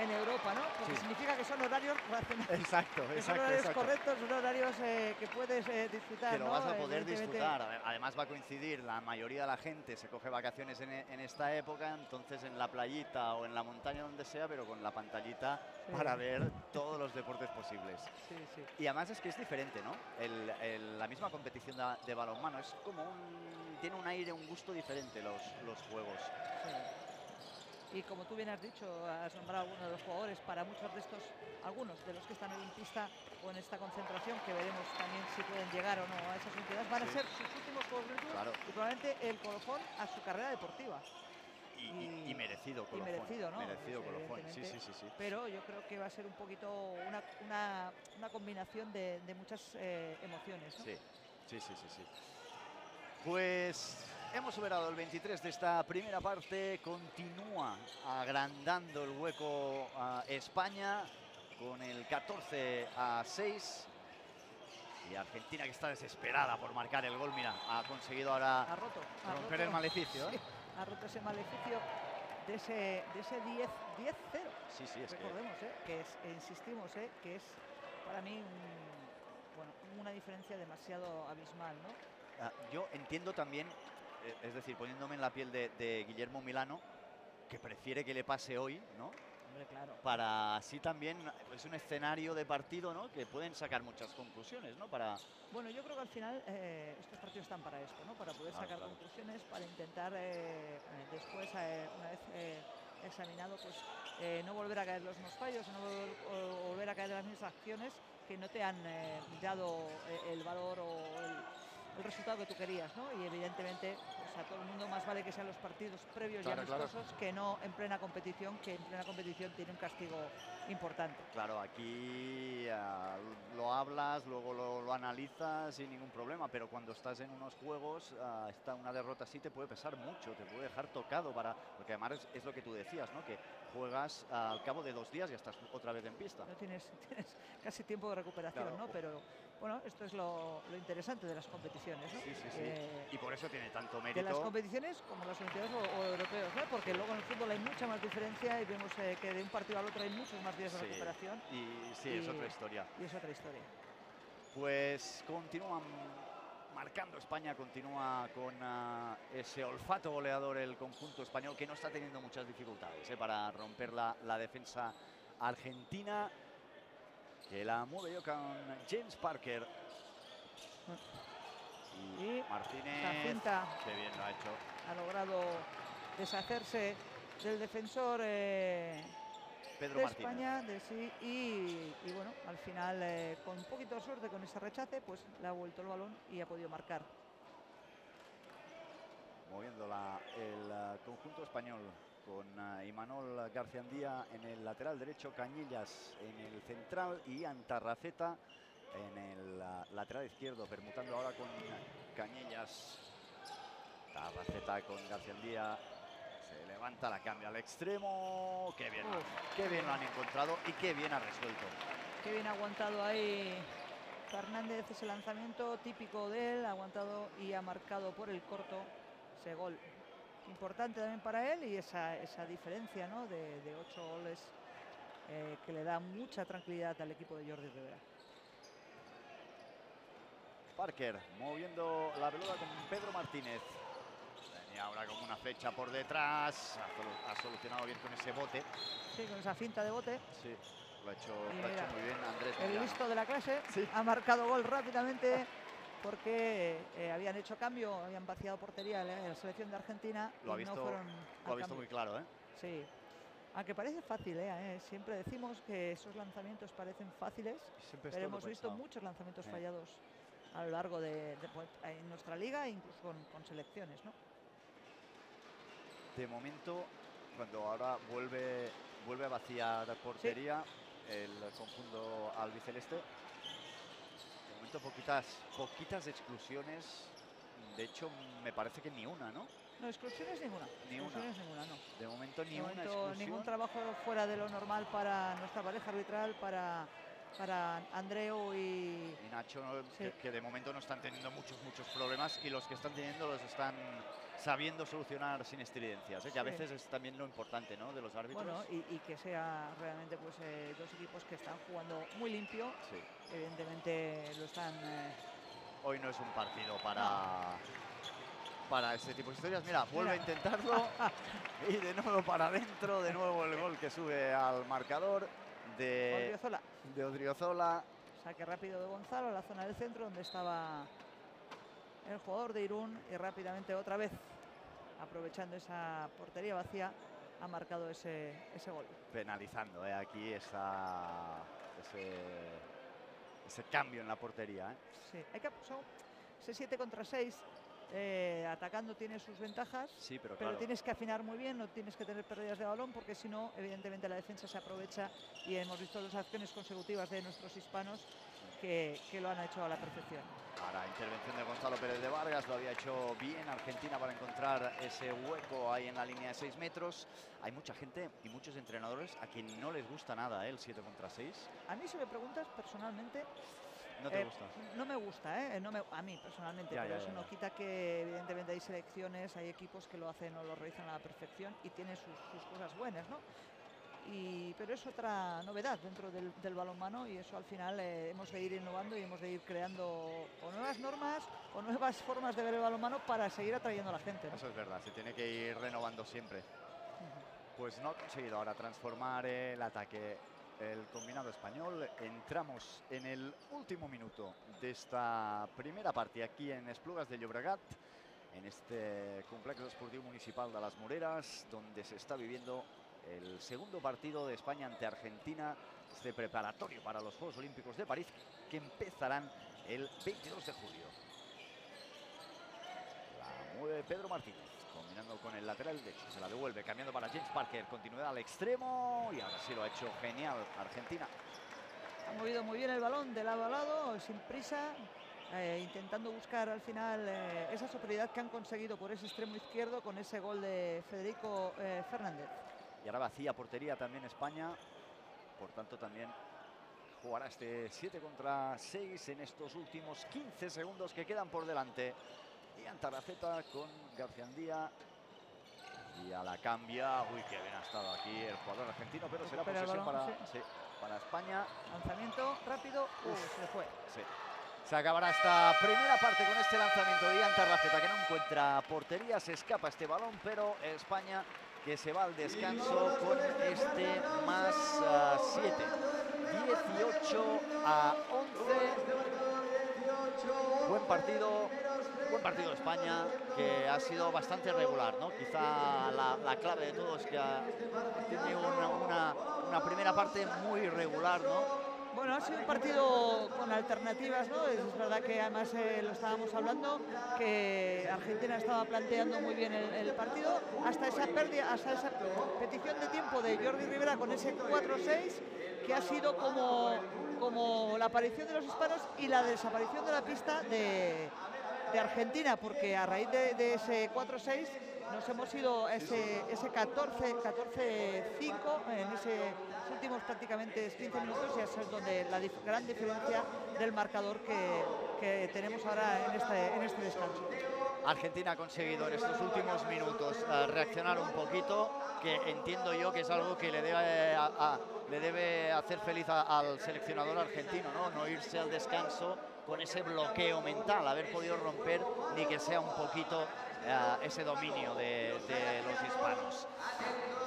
en Europa, ¿no? Porque sí, significa que son horarios racionales. Exacto. Son horarios correctos, son horarios que puedes disfrutar. Que lo vas a poder disfrutar. Además va a coincidir, la mayoría de la gente se coge vacaciones en esta época, entonces en la playita o en la montaña, donde sea, pero con la pantallita, sí, para ver todos los deportes posibles. Sí, sí. Y además es que es diferente, ¿no? La misma competición de balonmano es como tiene un aire, un gusto diferente los juegos. Sí. Y como tú bien has dicho, has nombrado a uno de los jugadores, para muchos de estos, algunos de los que están en pista o en esta concentración, que veremos también si pueden llegar o no a esas entidades, van, sí, a ser sus últimos Juegos Olímpicos, claro, y probablemente el colofón a su carrera deportiva. Y merecido colofón. Y merecido, ¿no? Merecido colofón, sí. Pero yo creo que va a ser un poquito una combinación de muchas emociones, ¿no? Sí. Pues hemos superado el 23 de esta primera parte. Continúa agrandando el hueco a España con el 14-6. Y Argentina, que está desesperada por marcar el gol, mira, ha conseguido ahora romper el maleficio, ¿eh? Sí, ha roto ese maleficio de ese 10-0. Sí, es recordemos que es, insistimos, que es para mí una diferencia demasiado abismal, ¿no? Yo entiendo también, es decir, poniéndome en la piel de Guillermo Milán, que prefiere que le pase hoy, ¿no? Hombre, claro. Para así también es un escenario de partido, ¿no? Que pueden sacar muchas conclusiones, ¿no? Para... Bueno, yo creo que al final estos partidos están para esto, ¿no? Para poder sacar conclusiones, para intentar después, una vez examinado, pues no volver a caer los mismos fallos, no volver a caer las mismas acciones que no te han dado el valor o el resultado que tú querías, ¿no? Y evidentemente, pues, a todo el mundo más vale que sean los partidos previos y amistosos que no en plena competición, que en plena competición tiene un castigo importante. Claro, aquí lo hablas, luego lo analizas sin ningún problema, pero cuando estás en unos juegos, una derrota así te puede pesar mucho, te puede dejar tocado, porque además es lo que tú decías, ¿no? Que juegas al cabo de 2 días y ya estás otra vez en pista. No tienes casi tiempo de recuperación, claro, ¿no? Pero bueno, esto es lo interesante de las competiciones, ¿no? Sí, sí, sí. Y por eso tiene tanto mérito. De las competiciones como los olimpiados o europeos, ¿no? Porque luego en el fútbol hay mucha más diferencia y vemos que de un partido al otro hay muchos más días de recuperación. Y sí, es otra historia. Y es otra historia. Pues continúan marcando España, continúa con ese olfato goleador el conjunto español, que no está teniendo muchas dificultades para romper la defensa argentina, que la mueve yo con James Parker. Y Martínez, qué bien lo ha hecho. Ha logrado deshacerse del defensor Pedro de Martínez. España, y bueno, al final con un poquito de suerte con ese rechace, pues le ha vuelto el balón y ha podido marcar. Moviendo el conjunto español con Imanol García-Andía en el lateral derecho, Cañellas en el central y Ian Tarrafeta en el lateral izquierdo, permutando ahora con Cañellas. Tarrafeta con García-Andía. Se levanta, la cambia al extremo. Qué bien, qué bien lo han encontrado y qué bien ha resuelto. Qué bien ha aguantado ahí Fernández ese lanzamiento típico de él. Ha aguantado y ha marcado por el corto ese gol. Importante también para él y esa diferencia, ¿no? de 8 goles que le da mucha tranquilidad al equipo de Jordi Ribera. Parker moviendo la pelota con Pedro Martínez. Ahora con una flecha por detrás, ha solucionado bien con ese bote. Sí, con esa finta de bote. Sí, lo ha hecho muy bien Andrés Moyano. El listo de la clase, sí. Ha marcado gol rápidamente porque habían hecho cambio, habían vaciado portería en la selección de Argentina. Lo ha visto muy claro, ¿eh? Sí, aunque parece fácil, ¿eh? Siempre decimos que esos lanzamientos parecen fáciles, pero hemos visto muchos lanzamientos fallados a lo largo de nuestra liga e incluso con selecciones, ¿no? De momento, cuando ahora vuelve a vaciar portería, sí, el conjunto albiceleste. De momento poquitas exclusiones. De hecho, me parece que ni una, ¿no? No, exclusiones ninguna. Ninguna. De momento ni una exclusión. Ningún trabajo fuera de lo normal para nuestra pareja arbitral, para Andreu y Nacho, ¿no? Sí. que de momento no están teniendo muchos problemas, y los que están teniendo los están sabiendo solucionar sin estridencias, ¿eh? Que a veces es también lo importante, ¿no? De los árbitros. Bueno, y que sea realmente pues, 2 equipos que están jugando muy limpio. Sí. Evidentemente lo están... Hoy no es un partido para ese tipo de historias. Mira, vuelve a intentarlo y de nuevo para adentro, de nuevo el gol que sube al marcador. De Odriozola. Saque rápido de Gonzalo a la zona del centro donde estaba el jugador de Irún, y rápidamente otra vez, aprovechando esa portería vacía, ha marcado ese gol. Penalizando aquí ese cambio en la portería, ¿eh? Sí, hay que pasar ese 7 contra 6. Atacando tiene sus ventajas, sí, pero claro, tienes que afinar muy bien, no tienes que tener pérdidas de balón, porque si no, evidentemente la defensa se aprovecha, y hemos visto las acciones consecutivas de nuestros hispanos que lo han hecho a la perfección. Ahora intervención de Gonzalo Pérez de Vargas, lo había hecho bien Argentina para encontrar ese hueco ahí en la línea de 6 metros. Hay mucha gente y muchos entrenadores a quien no les gusta nada el 7 contra 6. A mí, si me preguntas personalmente... ¿No te gusta? No me gusta, ¿eh? A mí personalmente, pero eso no quita que evidentemente hay selecciones, hay equipos que lo hacen o lo realizan a la perfección y tienen sus cosas buenas, ¿no? pero es otra novedad dentro del balonmano, y eso al final hemos de ir innovando y hemos de ir creando o nuevas normas o nuevas formas de ver el balonmano para seguir atrayendo a la gente, ¿no? Eso es verdad, se tiene que ir renovando siempre. Pues no ha conseguido ahora transformar el ataque el combinado español. Entramos en el último minuto de esta primera parte aquí en Esplugues de Llobregat, en este Complejo Deportivo Municipal de Les Moreres, donde se está viviendo el segundo partido de España ante Argentina, este preparatorio para los Juegos Olímpicos de París, que empezarán el 22 de julio. La mueve Pedro Martínez, combinando con el lateral derecho, se la devuelve, cambiando para James Parker, continuidad al extremo, y ahora sí lo ha hecho genial Argentina. Ha movido muy bien el balón de lado a lado, sin prisa, intentando buscar al final esa superioridad que han conseguido por ese extremo izquierdo con ese gol de Federico Fernández. Y ahora vacía portería también España, por tanto también jugará este 7 contra 6 en estos últimos 15 segundos que quedan por delante. Ian Tarrafeta con García y a la cambia. Uy, que bien ha estado aquí el jugador argentino, pero será posesión para España. Lanzamiento rápido, se fue. Sí. Se acabará esta primera parte con este lanzamiento de Ian Tarrafeta, que no encuentra portería, se escapa este balón, pero España que se va al descanso con este más 7. 18 a 11. Buen partido de España, que ha sido bastante regular, ¿no? Quizá la clave de todo es que ha tenido una primera parte muy regular, ¿no? Bueno, ha sido un partido con alternativas, ¿no? Es verdad que además lo estábamos hablando, que Argentina estaba planteando muy bien el partido, hasta esa pérdida, hasta esa petición de tiempo de Jordi Ribera con ese 4-6, que ha sido como la aparición de los hispanos y la desaparición de la pista de Argentina, porque a raíz de ese 4-6 nos hemos ido a ese 14-5 en esos últimos prácticamente 15 minutos, y eso es donde la gran diferencia del marcador que tenemos ahora en este descanso. Argentina ha conseguido en estos últimos minutos reaccionar un poquito, que entiendo yo que es algo que le debe hacer feliz al seleccionador argentino, ¿no? No irse al descanso con ese bloqueo mental, haber podido romper ni que sea un poquito ese dominio de los hispanos.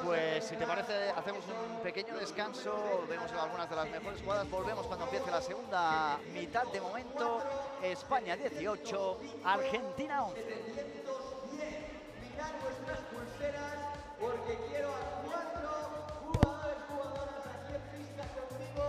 Pues si te parece hacemos un pequeño descanso, vemos algunas de las mejores jugadas, volvemos cuando empiece la segunda mitad. De momento España 18, Argentina 11. Mirad vuestras pulseras porque quiero a 4 jugadores aquí en pista conmigo.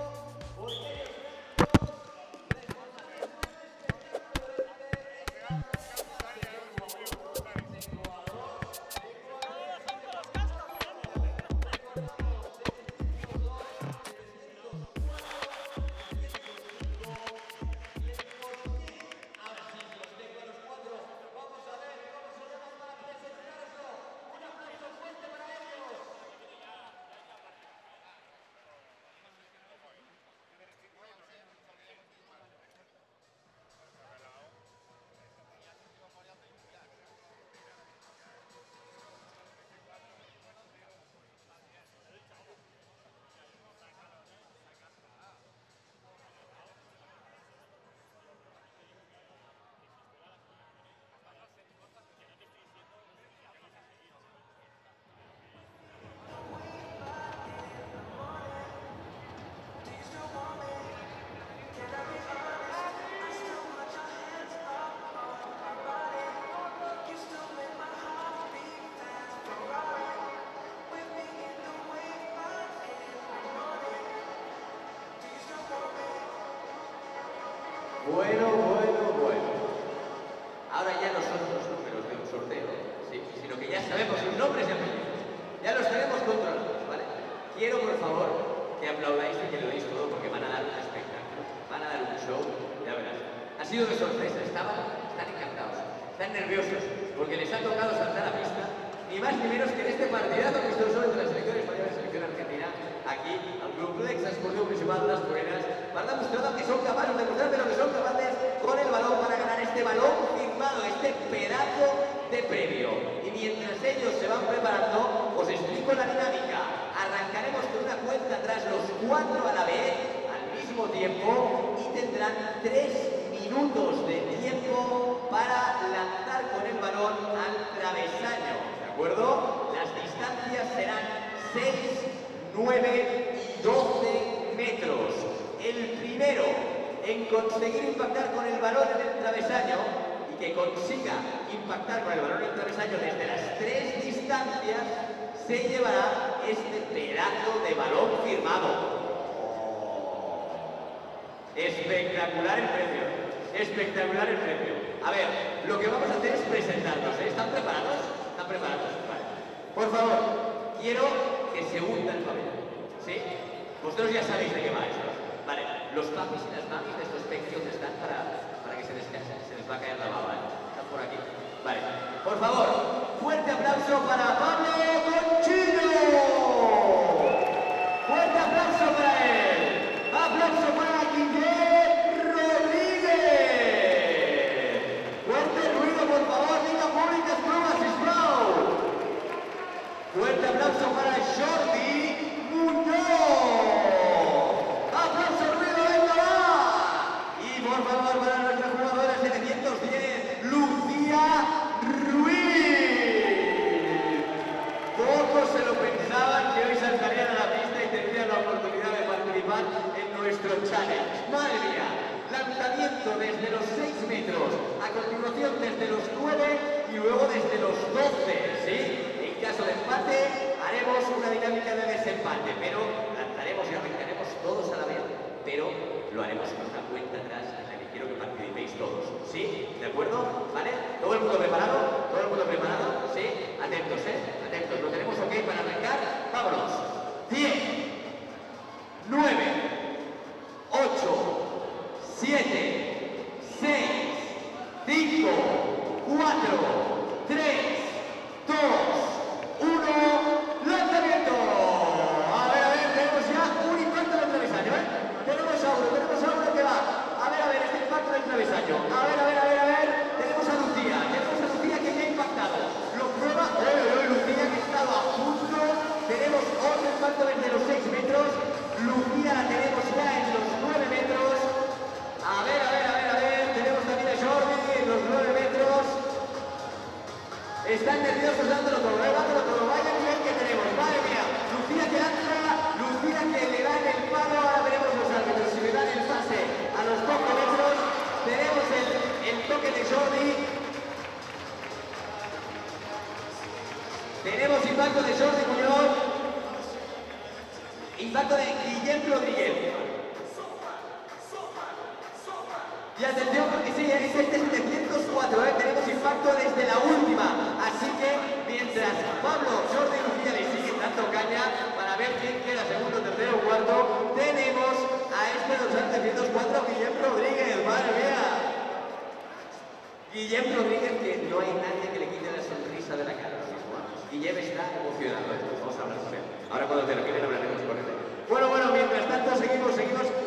Bueno. Ahora ya no son los números de un sorteo, ¿sí? Sino que ya sabemos sus nombres y apellidos. Ya los tenemos controlados, ¿vale? Quiero, por favor, que aplaudáis y que lo deis todo, porque van a dar un espectáculo, van a dar un show, ya verás. Ha sido de sorpresa, están encantados, están nerviosos, porque les ha tocado saltar a pista, ni más ni menos que en este partidazo que son solo entre la selección española y la selección argentina, aquí, al Complejo Deportivo Municipal Les Moreres, van demostrando que son capaces de mostrar de lo que son capaces con el balón para ganar este balón firmado, este pedazo de premio. Y mientras ellos se van preparando, os explico la dinámica. Arrancaremos con una cuenta atrás los cuatro a la vez, al mismo tiempo, y tendrán 3 minutos de tiempo para lanzar con el balón al travesaño, ¿de acuerdo? Las distancias serán 6, 9 y 12 metros. El primero en conseguir impactar con el balón en el travesaño y que consiga impactar con el balón en el travesaño desde las 3 distancias se llevará este pedazo de balón firmado. Espectacular el precio, espectacular el precio. A ver, lo que vamos a hacer es presentarnos, ¿eh? ¿Están preparados? ¿Están preparados? Vale. Por favor, quiero que se hunda el pabellón, ¿sí? Vosotros ya sabéis de qué va esto. Vale, los papis y las mamis de estos pequeños están para que se descansen, se les va a caer la baba, ¿eh? Están por aquí. Vale, por favor, fuerte aplauso para Pablo Conchino. Fuerte aplauso para él. Aplauso para Javier Rodríguez. Fuerte ruido, por favor, diga públicas pruebas, Sprout. Fuerte aplauso para Jordi Muñoz. Challenge. Madre mía, lanzamiento desde los 6 metros, a continuación desde los 9 y luego desde los 12, ¿sí? En caso de empate haremos una dinámica de desempate, pero lanzaremos y arrancaremos todos a la vez, pero lo haremos con una cuenta atrás en la que quiero que participéis todos, ¿sí? ¿De acuerdo? ¿Vale? ¿Todo el mundo preparado? ¿Todo el mundo preparado? ¿Sí? Atentos, ¿eh? Atentos, lo tenemos ok para arrancar, vámonos. 10, 9, 7, 6, 5, 4, 3, 2, 1, ¡lanzamiento! A ver, tenemos ya un impacto del travesaño, ¿eh? Tenemos a uno que va. A ver, este impacto del travesaño. A ver, tenemos a Lucía. Que ya ha impactado. Lo prueba, Lucía que estaba a punto. Tenemos otro impacto desde los 6 metros. Lucía la tenemos ya en los 9 metros. A ver, tenemos también a Jordi en los 9 metros. Están nerviosos dándolo todo, vaya nivel que tenemos, madre mía. Lucía que lanza, Lucía que le dan el palo, ahora veremos los árbitros, si le dan el pase a los 4 metros, tenemos el toque de Jordi. Tenemos impacto de Jordi Muñoz, impacto de Guillermo Rodríguez. Y atención porque sí, es el 704, ¿eh? Tenemos impacto desde la última. Así que mientras Pablo, Jordi y Lucía le siguen dando caña para ver quién queda segundo, tercero o cuarto, tenemos a este 704, Guillermo Rodríguez, madre mía. Guillermo Rodríguez, que no hay nadie que le quite la sonrisa de la cara. Guillermo está emocionado, vamos a hablar con él. Ahora cuando termine hablaremos con él. Bueno, mientras tanto seguimos.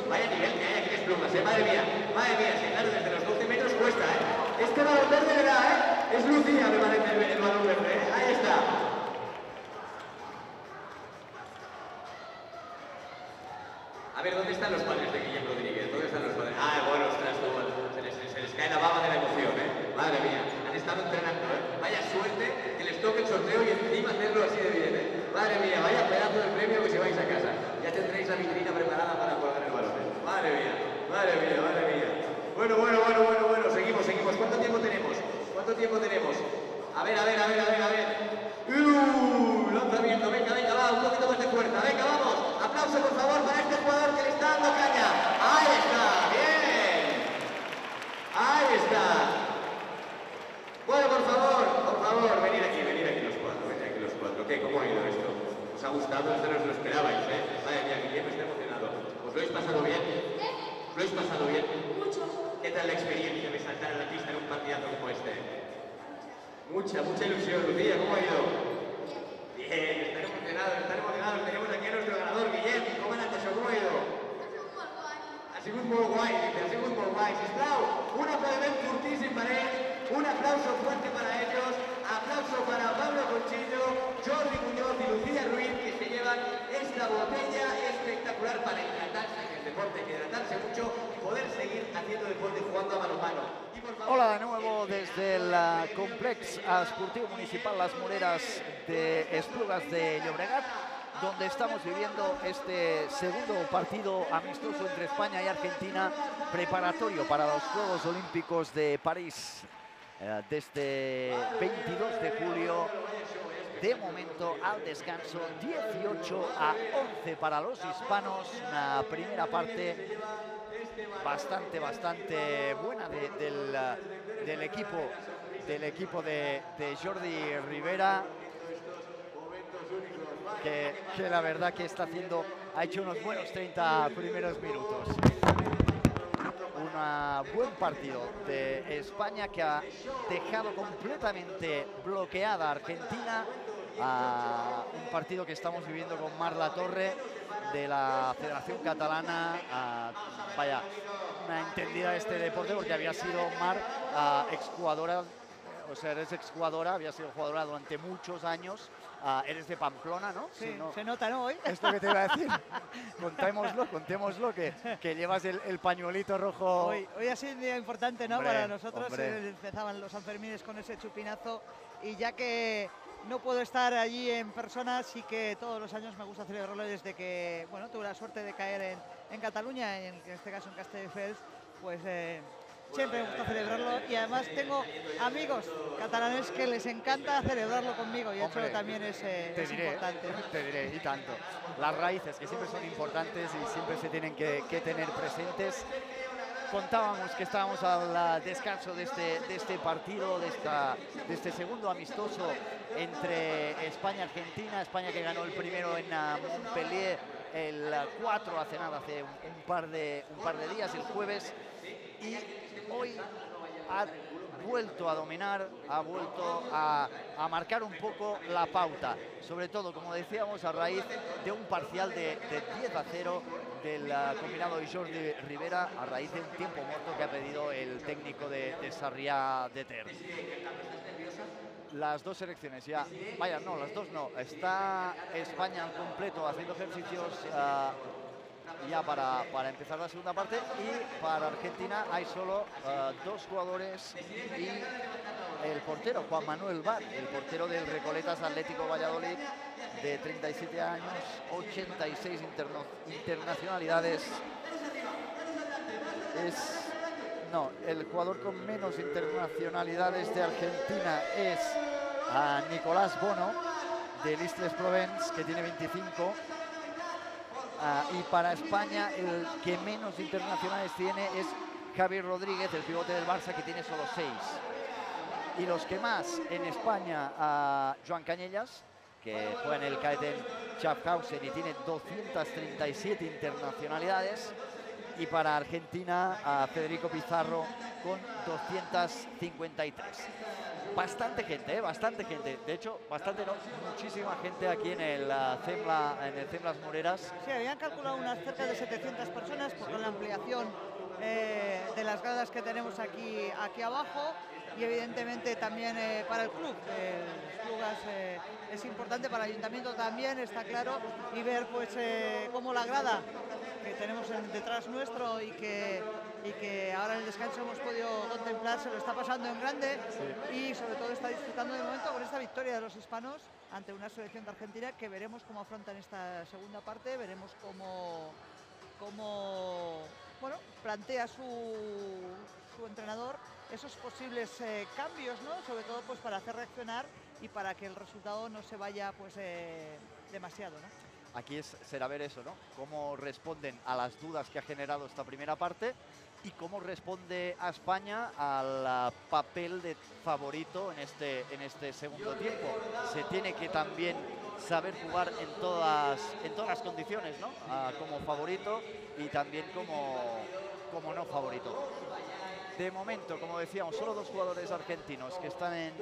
Vaya nivel que hay aquí en Esplugas, ¿eh? Madre mía, sí, claro, desde los 12 metros cuesta, ¿eh? Este balón verde, ¿verdad, eh? Es Lucía, me parece, el balón verde, ¿eh? Ahí está. A ver, ¿dónde están los padres de Guillermo Rodríguez? ¿Dónde están los padres? Ah, bueno, ostras, se les cae la baba de la emoción, ¿eh? Madre mía, han estado entrenando, ¿eh? Vaya suerte que les toque el sorteo y encima hacerlo así de bien, ¿eh? Madre mía, vaya pedazo de premio que se vais a casa. Ya tendréis la vitrina preparada para colgar el balón. Madre mía. Bueno, seguimos. ¿Cuánto tiempo tenemos? A ver. Lanzamiento, venga, va, un poquito más de fuerza. Venga, vamos. Aplauso, por favor, para este jugador que le está dando caña. Ahí está, bien. Ahí está. Bueno, por favor, venid aquí los cuatro. ¿Qué? ¿Cómo ha ido esto? ¿Os ha gustado? Esto no os lo esperabais, ¿eh? Madre mía, Guillermo está emocionado. ¿Os lo habéis pasado bien? ¿Qué? ¿Lo habéis pasado bien? Mucho. ¿Qué tal la experiencia de saltar a la pista en un partidazo como este? Mucha ilusión, Lucía. ¿Cómo ha ido? Bien, están emocionados. Tenemos aquí a nuestro ganador, Guillermo. ¿Cómo ha ido? Ha sido un gol guay. Sisplau, un aplaudiment fortíssim per ell. Un aplauso fuerte para ellos. Aplauso para Pablo Conchillo, Jordi Muñoz y Lucía Ruiz, que se llevan llevan esta botella espectacular para hidratarse en el deporte, hidratarse mucho y poder seguir haciendo deporte jugando a balonmano. Hola de nuevo desde el Complejo Deportivo Municipal Les Moreres de Esplugues de Llobregat, donde estamos viviendo este segundo partido amistoso entre España y Argentina, preparatorio para los Juegos Olímpicos de París desde 22 de julio. De momento al descanso 18-11 para los hispanos, una primera parte bastante buena del equipo de Jordi Ribera, que la verdad que está haciendo, ha hecho unos buenos 30 primeros minutos. Un buen partido de España que ha dejado completamente bloqueada a Argentina. Un partido que estamos viviendo con Marla Torre de la Federación Catalana, vaya, una entendida de este deporte, porque había sido Mar exjugadora, o sea, eres exjugadora, había sido jugadora durante muchos años. Eres de Pamplona, ¿no? Sí, si no, se nota, ¿no? Hoy. Esto que te iba a decir. Contémoslo, que llevas el pañuelito rojo. Hoy ha sido un día importante, ¿no? Hombre, para nosotros. Empezaban los Sanfermines con ese chupinazo, y ya que no puedo estar allí en persona, sí que todos los años me gusta celebrarlo desde que, bueno, tuve la suerte de caer en Cataluña, en este caso en Castelldefels, pues siempre me gusta celebrarlo, y además tengo amigos catalanes que les encanta celebrarlo conmigo, y eso también es importante. Te diré, y tanto. Las raíces, que siempre son importantes y siempre se tienen que tener presentes. Contábamos que estábamos al descanso de este partido, de este segundo amistoso entre España y Argentina. España que ganó el primero en Montpellier, el 4 hace nada, hace un par de días, el jueves. Y hoy ha vuelto a dominar, ha vuelto a marcar un poco la pauta. Sobre todo, como decíamos, a raíz de un parcial de 10-0 del combinado de Jordi Ribera, a raíz de un tiempo muerto que ha pedido el técnico de Sarriá de Ter. Las dos selecciones ya, vaya, no, las dos no. Está España al completo haciendo ejercicios ya para empezar la segunda parte, y para Argentina hay solo dos jugadores y el portero, Juan Manuel Bar, el portero del Recoletas Atlético Valladolid, de 37 años, 86 internacionalidades. El jugador con menos internacionalidades de Argentina es Nicolás Bono, del Istres Provence, que tiene 25. Y para España el que menos internacionales tiene es Javier Rodríguez, el pivote del Barça, que tiene solo 6. Y los que más en España, Joan Cañellas, que juega en el Cadeten Schaffhausen y tiene 237 internacionalidades. Y para Argentina, Federico Pizarro con 253. Bastante gente, bastante gente. De hecho, muchísima gente aquí en el CEM Les Moreres. Sí, habían calculado unas cerca de 700 personas, pues con la ampliación de las gradas que tenemos aquí abajo, y evidentemente también para el club. Esplugues es importante, para el ayuntamiento también, está claro, y ver pues cómo la grada que tenemos detrás nuestro y que ahora en el descanso hemos podido contemplar, se lo está pasando en grande, sí. Y sobre todo está disfrutando de momento con esta victoria de los hispanos ante una selección de Argentina que veremos cómo afrontan esta segunda parte, veremos cómo bueno, plantea su entrenador esos posibles cambios, ¿no? Sobre todo pues para hacer reaccionar y para que el resultado no se vaya pues demasiado, ¿no? Aquí será ver eso, ¿no? Cómo responden a las dudas que ha generado esta primera parte y cómo responde a España al papel de favorito en este segundo tiempo. Se tiene que también saber jugar en todas las condiciones, ¿no? Como favorito y también como no favorito. De momento, como decíamos, solo dos jugadores argentinos que están en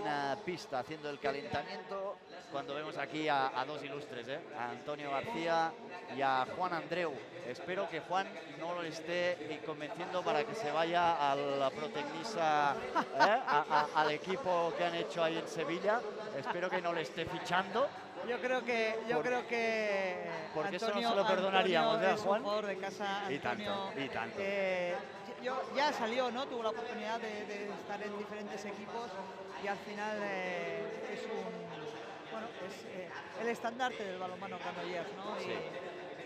pista haciendo el calentamiento, cuando vemos aquí a dos ilustres, a Antonio García y a Juan Andreu. Espero que Juan no lo esté convenciendo para que se vaya a la Protecnisa, al equipo que han hecho ahí en Sevilla. Espero que no le esté fichando, Yo creo que porque Antonio, eso no se lo perdonaríamos, ¿verdad, Juan? Un jugador de casa, Antonio, y tanto. Ya salió, ¿no? Tuvo la oportunidad de estar en diferentes equipos y al final es el estandarte del balonmano Granollers, ¿no? Sí.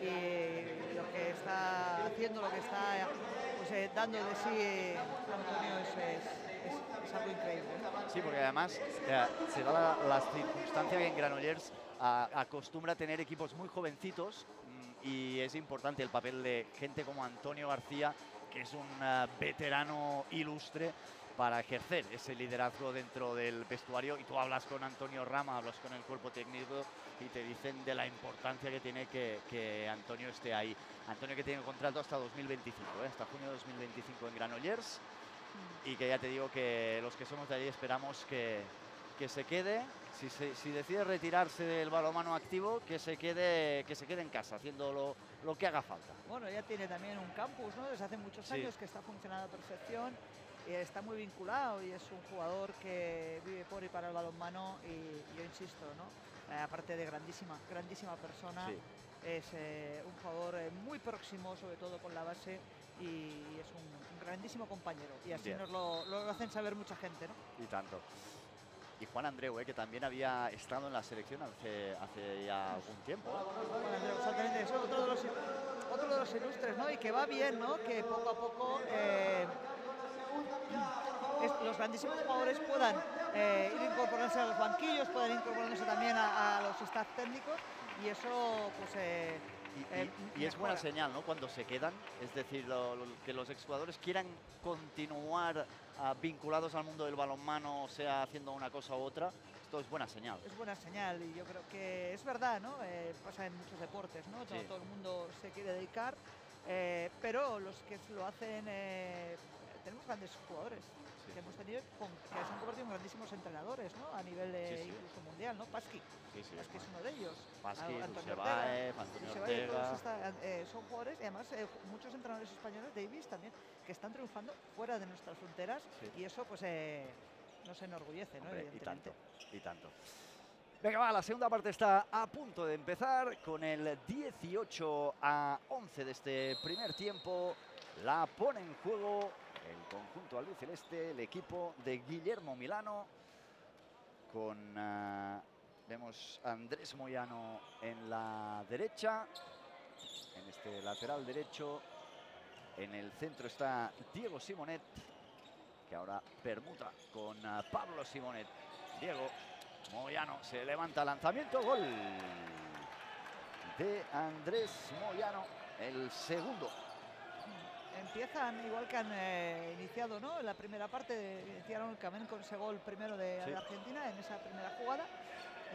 Y lo que está haciendo, dando de sí Antonio es algo increíble. Sí, porque además se da la circunstancia que en Granollers acostumbra a tener equipos muy jovencitos y es importante el papel de gente como Antonio García, que es un veterano ilustre, para ejercer ese liderazgo dentro del vestuario. Y tú hablas con Antonio Rama, hablas con el cuerpo técnico y te dicen de la importancia que tiene que Antonio esté ahí. Antonio, que tiene contrato hasta 2025, hasta junio de 2025 en Granollers, y que ya te digo que los que somos de allí esperamos que se quede. Si decide retirarse del balonmano activo, que se quede en casa, haciendo lo que haga falta. Bueno, ya tiene también un campus, ¿no? Desde hace muchos años que está funcionando a perfección. Está muy vinculado y es un jugador que vive por y para el balonmano y yo insisto, ¿no? Aparte de grandísima persona, es un jugador muy próximo, sobre todo con la base, y es un grandísimo compañero. Y así nos lo hacen saber mucha gente, ¿no? Y tanto. Y Juan Andreu, que también había estado en la selección hace ya algún tiempo. Juan Andreu, exactamente, es otro de los ilustres, ¿no? Y que va bien, ¿no? Que poco a poco los grandísimos jugadores puedan ir incorporándose a los banquillos, puedan incorporarse también a los staff técnicos, y eso pues y es buena señal, ¿no? Cuando se quedan, es decir, que los exjugadores quieran continuar vinculados al mundo del balonmano, o sea, haciendo una cosa u otra. Esto es buena señal. Es buena señal, y yo creo que es verdad, ¿no? Pasa en muchos deportes, ¿no? Sí. Todo el mundo se quiere dedicar, pero los que lo hacen... tenemos grandes jugadores, que hemos tenido, que se han convertido en grandísimos entrenadores, ¿no? A nivel incluso mundial, ¿no? Pasqui, es uno de ellos. Pasqui, Dujshebaev, son jugadores, y además muchos entrenadores españoles, Davis también, que están triunfando fuera de nuestras fronteras, y eso pues nos enorgullece, ¿no? Hombre, y tanto. Venga, va, la segunda parte está a punto de empezar con el 18-11 de este primer tiempo. La pone en juego el conjunto albiceleste, el equipo de Guillermo Milano, con vemos a Andrés Moyano en la derecha, en este lateral derecho. En el centro está Diego Simonet, que ahora permuta con Pablo Simonet. Diego Moyano se levanta, lanzamiento, gol de Andrés Moyano, el segundo. Empiezan igual que han iniciado, ¿no? En la primera parte iniciaron también con ese gol primero de Argentina en esa primera jugada,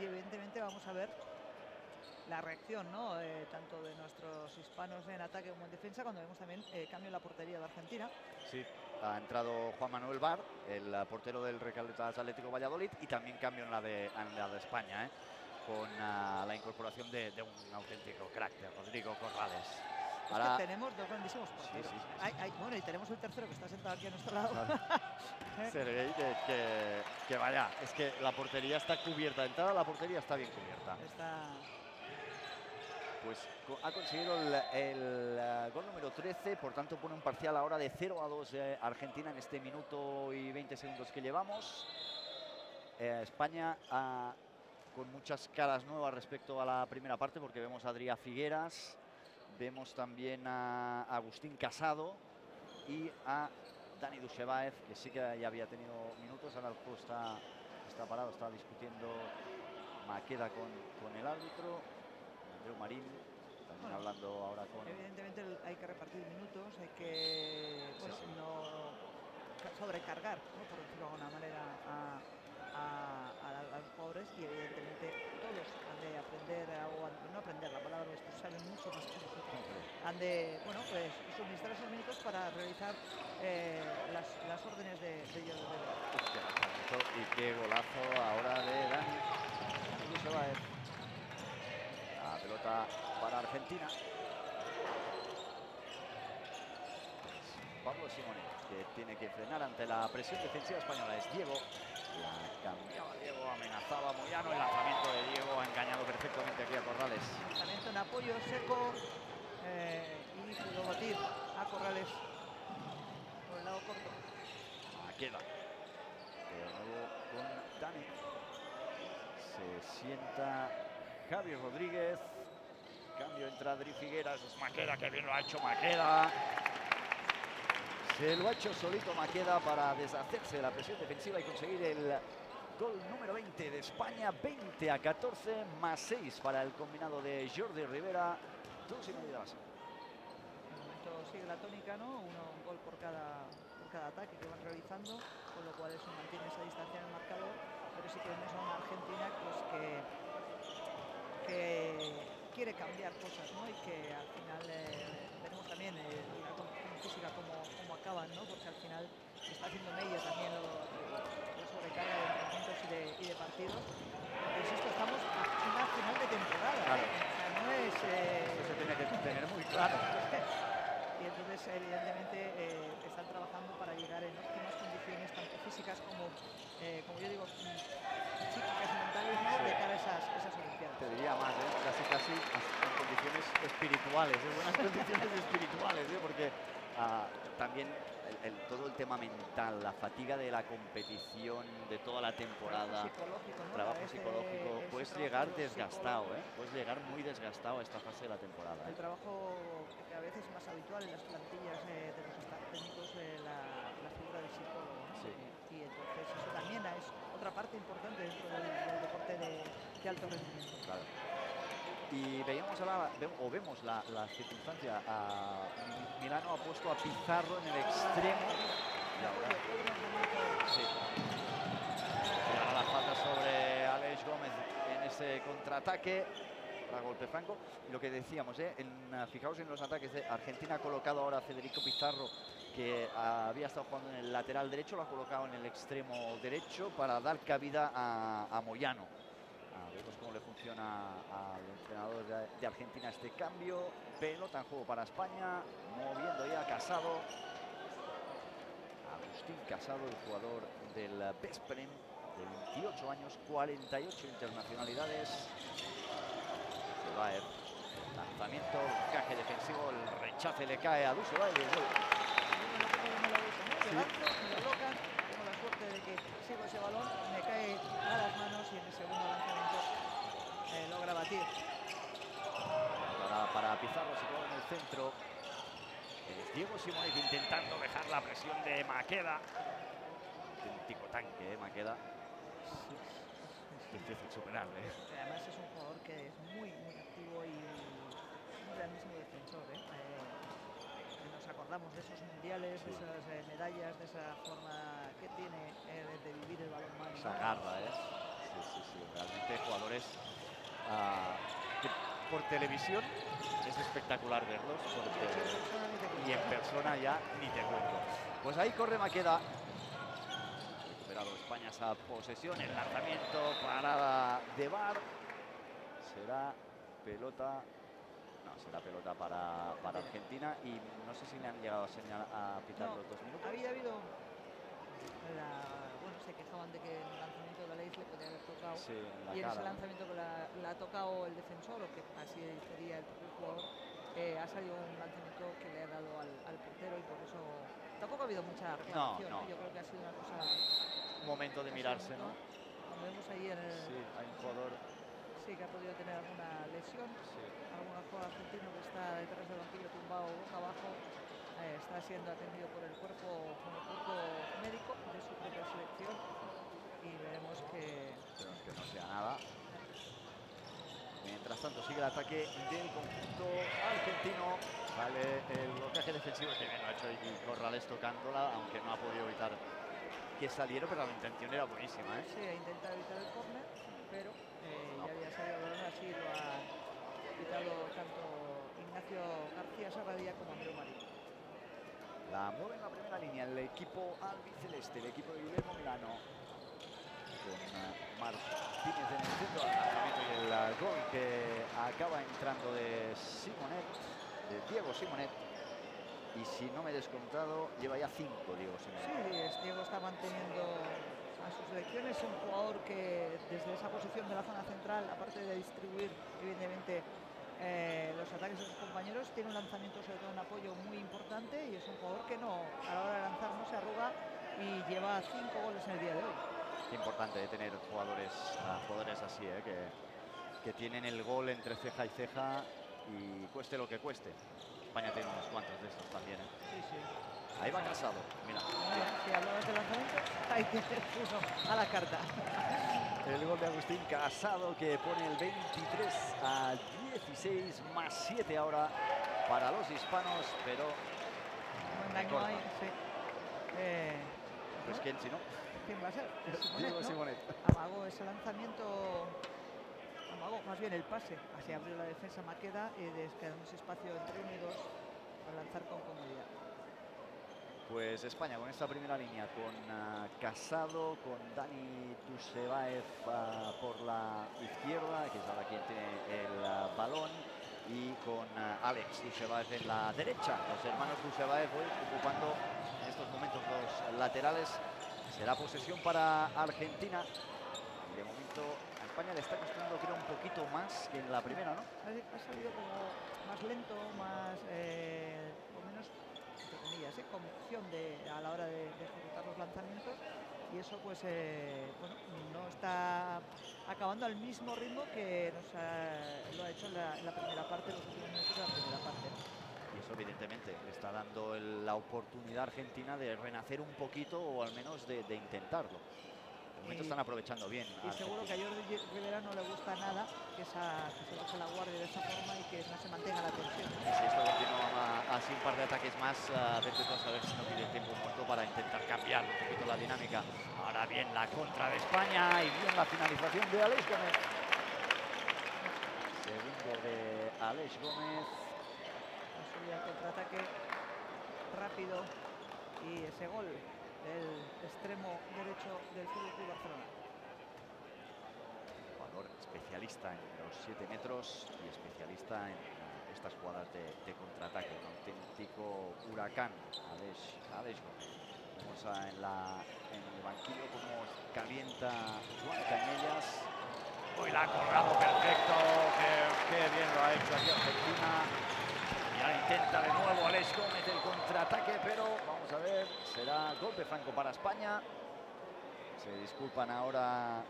y evidentemente vamos a ver la reacción, ¿no? Tanto de nuestros hispanos en ataque como en defensa, cuando vemos también cambio en la portería de Argentina. Sí, ha entrado Juan Manuel Bar, el portero del Recoleta Atlético Valladolid, y también cambio en la de España, con la incorporación de un auténtico crack, de Rodrigo Corrales. Es que tenemos dos grandísimos porteros. Sí. Bueno, y tenemos el tercero que está sentado aquí a nuestro lado. Sergei, que vaya, es que la portería está cubierta. De entrada, la portería está bien cubierta. Pues ha conseguido el gol número 13, por tanto pone un parcial ahora de 0-2 Argentina en este minuto y 20 segundos que llevamos. España con muchas caras nuevas respecto a la primera parte, porque vemos a Adrián Figueras. Vemos también a Agustín Casado y a Dani Dujshebaev, que sí que ya había tenido minutos. Ahora el juego está parado, está discutiendo Maqueda con el árbitro. Andreu Marín también hablando ahora con... Evidentemente hay que repartir minutos, hay que no sobrecargar, ¿no? Por decirlo de alguna manera, a los pobres, y evidentemente todos han de aprender, o no aprender, la palabra no es que salen mucho más que nosotros, han de suministrar esos minutos para realizar las órdenes de ellos. Y qué golazo ahora de Dani Dujshebaev. La pelota para Argentina. Pablo Simonet, que tiene que frenar ante la presión defensiva española. Es Diego, la cambiaba Diego, amenazaba a Moyano. El lanzamiento de Diego ha engañado perfectamente aquí a Corrales. Lanzamiento en apoyo seco y lo batir a Corrales por el lado corto. Maqueda, de nuevo con Dani. Se sienta Javier Rodríguez. Cambio entre Adrián Figueras. Es Maqueda, que bien lo ha hecho Maqueda. Se lo ha hecho solito Maqueda para deshacerse de la presión defensiva y conseguir el gol número 20 de España. 20-14, más 6 para el combinado de Jordi Ribera. 2,5 de base. Esto sigue la tónica, ¿no? Un gol por cada ataque que van realizando, con lo cual eso mantiene esa distancia en el marcador. Pero sí que vemos a una Argentina pues, que quiere cambiar cosas, ¿no? Y que al final veremos también la competición física cómo acaban, ¿no? Porque al final se está haciendo media también lo sobrecarga de entrenamientos y de partidos. Pero esto estamos en una final de temporada. Claro. O sea, no es... Eso se tiene que tener muy claro. Y entonces, evidentemente, están trabajando para llegar en óptimas condiciones, tanto físicas como yo digo, psíquicas y mentales, ¿no? Sí. De cara a esas Olimpiadas. Te diría más, ¿eh? casi en condiciones espirituales, en buenas condiciones espirituales, ¿eh? Porque también todo el tema mental, la fatiga de la competición, de toda la temporada, trabajo psicológico, puedes llegar desgastado, ¿eh? Puedes llegar muy desgastado a esta fase de la temporada. El trabajo que a veces es más habitual en las plantillas de los staff técnicos, la figura del psicólogo, ¿no? Sí. Y entonces eso también es otra parte importante dentro del deporte de alto rendimiento. Claro. Y vemos la circunstancia. Milano ha puesto a Pizarro en el extremo. Sí. Ahora la falta sobre Aleix Gómez en ese contraataque. Para golpe franco. Lo que decíamos, fijaos en los ataques de Argentina. Ha colocado ahora a Federico Pizarro, que había estado jugando en el lateral derecho. Lo ha colocado en el extremo derecho para dar cabida a Moyano. Vemos cómo le funciona al entrenador de Argentina este cambio. Pelota en juego para España. Moviendo ya Casado. Agustín Casado, el jugador del Vesprem, de 28 años, 48 internacionalidades. Dujshebaev. Lanzamiento, caje defensivo. El rechace le cae a Dujshebaev. Tengo la suerte de que sigo ese balón, me cae a las manos y en el segundo lanzamiento logra batir. Para Pizarro, se queda en el centro. Diego Simonet intentando dejar la presión de Maqueda. Auténtico tanque, Maqueda. Difícil superarle. Además es un jugador que es muy, muy activo y un grandísimo defensor, nos acordamos de esos mundiales, sí, de esas medallas, de esa forma que tiene de vivir el balonmano. Esa garra, ¿eh? Sí, realmente jugadores que por televisión es espectacular verlos, porque y en persona ya ni te cuento. Pues ahí corre Maqueda. Recuperado España esa posesión, el lanzamiento, parada de VAR. Será pelota para Argentina, y no sé si le han llegado a señalar a pitar los 2 minutos. Había habido... Bueno, se quejaban de que el lanzamiento de la ley le podía haber tocado. Sí, y en ese lanzamiento que la ha tocado el defensor, o que así sería el propio jugador, ha salido un lanzamiento que le ha dado al portero, y por eso tampoco ha habido mucha reacción. No. Yo creo que ha sido una cosa... Un momento de mirarse, ¿no? Como vemos ahí en el... Sí, hay un jugador... Sí, que ha podido tener alguna lesión, sí. Algún jugador argentino que está detrás del banquillo tumbado boca abajo, está siendo atendido por el cuerpo, como cuerpo médico de su propia selección, y veremos que... Esperemos que no sea nada. Mientras tanto sigue el ataque del conjunto argentino. Vale, el bloqueaje defensivo que bien lo ha hecho Corrales tocándola, aunque no ha podido evitar que saliera, pero la intención era buenísima, ¿eh? Sí, ha intentado evitar el córner, pero... ya había salido el balón, así lo ha quitado tanto Ignacio García Sarradía como Andreu Marín. La mueve en la primera línea el equipo albiceleste, el equipo de Guillermo Milán, con Martínez en el centro, el gol que acaba entrando de Simonet, de Diego Simonet. y si no me he descontado, lleva ya 5, Diego Simonet. Sí, es, Diego está manteniendo a sus selecciones, un jugador que desde esa posición de la zona central, aparte de distribuir evidentemente los ataques de sus compañeros, tiene un lanzamiento, sobre todo un apoyo muy importante, y es un jugador que no, a la hora de lanzar no se arruga, y lleva 5 goles en el día de hoy. Qué importante tener jugadores así, que tienen el gol entre ceja y ceja, y cueste lo que cueste. España tiene unos cuantos de estos también, ¿eh? Sí, sí. Ahí va Casado, mira. Si hablabas de lanzamiento, hay que hacer uno a la carta. El gol de Agustín Casado, que pone el 23-16, más 7 ahora para los hispanos, pero... No hay, sí. Pues quién, si no... ¿Quién va a ser? Diego Simonet, ¿no? Amagó ese lanzamiento... Amagó, más bien el pase. Así abrió la defensa Maqueda y quedándose espacio entre 1 y 2 para lanzar con comodidad. Pues España con esta primera línea, con Casado, con Dani Dujshebaev por la izquierda, que es ahora quien tiene el balón, y con Alex Dujshebaev en la derecha. Los hermanos Dujshebaev hoy ocupando en estos momentos los laterales. Será posesión para Argentina. De momento a España le está costando, creo, un poquito más que en la primera, ¿no? Ha salido como más lento, más o menos, entre comillas, convicción a la hora de ejecutar los lanzamientos, y eso pues bueno, no está acabando al mismo ritmo que lo ha hecho en la primera parte, los últimos minutos de la primera parte. Y eso, evidentemente, le está dando la oportunidad argentina de renacer un poquito, o al menos de intentarlo. De momento están aprovechando bien. Y seguro que a Jordi Ribera no le gusta nada que se baje la guardia de esa forma y que no se mantenga la tensión. Y si esto continúa así, un par de ataques más, vete tú a saber si no tiene tiempo muerto para intentar cambiar un poquito la dinámica. Ahora bien la contra de España y bien la finalización de Aleix Gómez. Segundo de Aleix Gómez. Contraataque rápido y ese gol del extremo derecho del Fútbol Barcelona. Jugador especialista en los 7 metros y especialista en estas jugadas de contraataque. Un auténtico huracán, Aleix Gómez. Vamos en el banquillo como calienta Juan Cañellas. Hoy la ha corrado perfecto. Qué bien lo ha hecho aquí Argentina. Ya intenta de nuevo Aleix Gómez el contraataque, pero vamos a ver, será golpe franco para España. Se disculpan ahora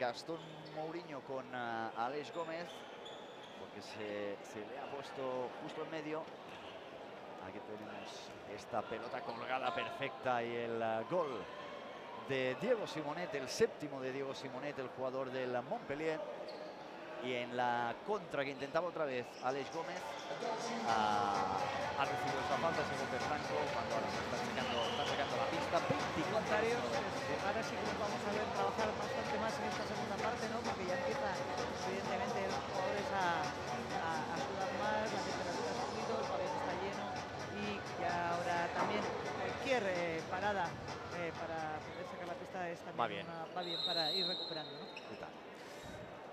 Gastón Mourinho con Aleix Gómez, porque se le ha puesto justo en medio. Aquí tenemos esta pelota colgada perfecta y el gol de Diego Simonet, el 7º de Diego Simonet, el jugador del Montpellier. Y en la contra que intentaba otra vez Aleix Gómez, ha recibido esta falta, ese golpe franco, cuando ahora se está sacando la pista. 20 contrarios, ahora sí que nos vamos a ver trabajar bastante más en esta segunda parte, ¿no? Porque ya empiezan, evidentemente, los jugadores a sudar más, la temperatura ha subido, el pabellón está lleno, y ya ahora también cualquier parada para poder sacar la pista es también va bien para ir recuperando, ¿no? ¿Qué tal?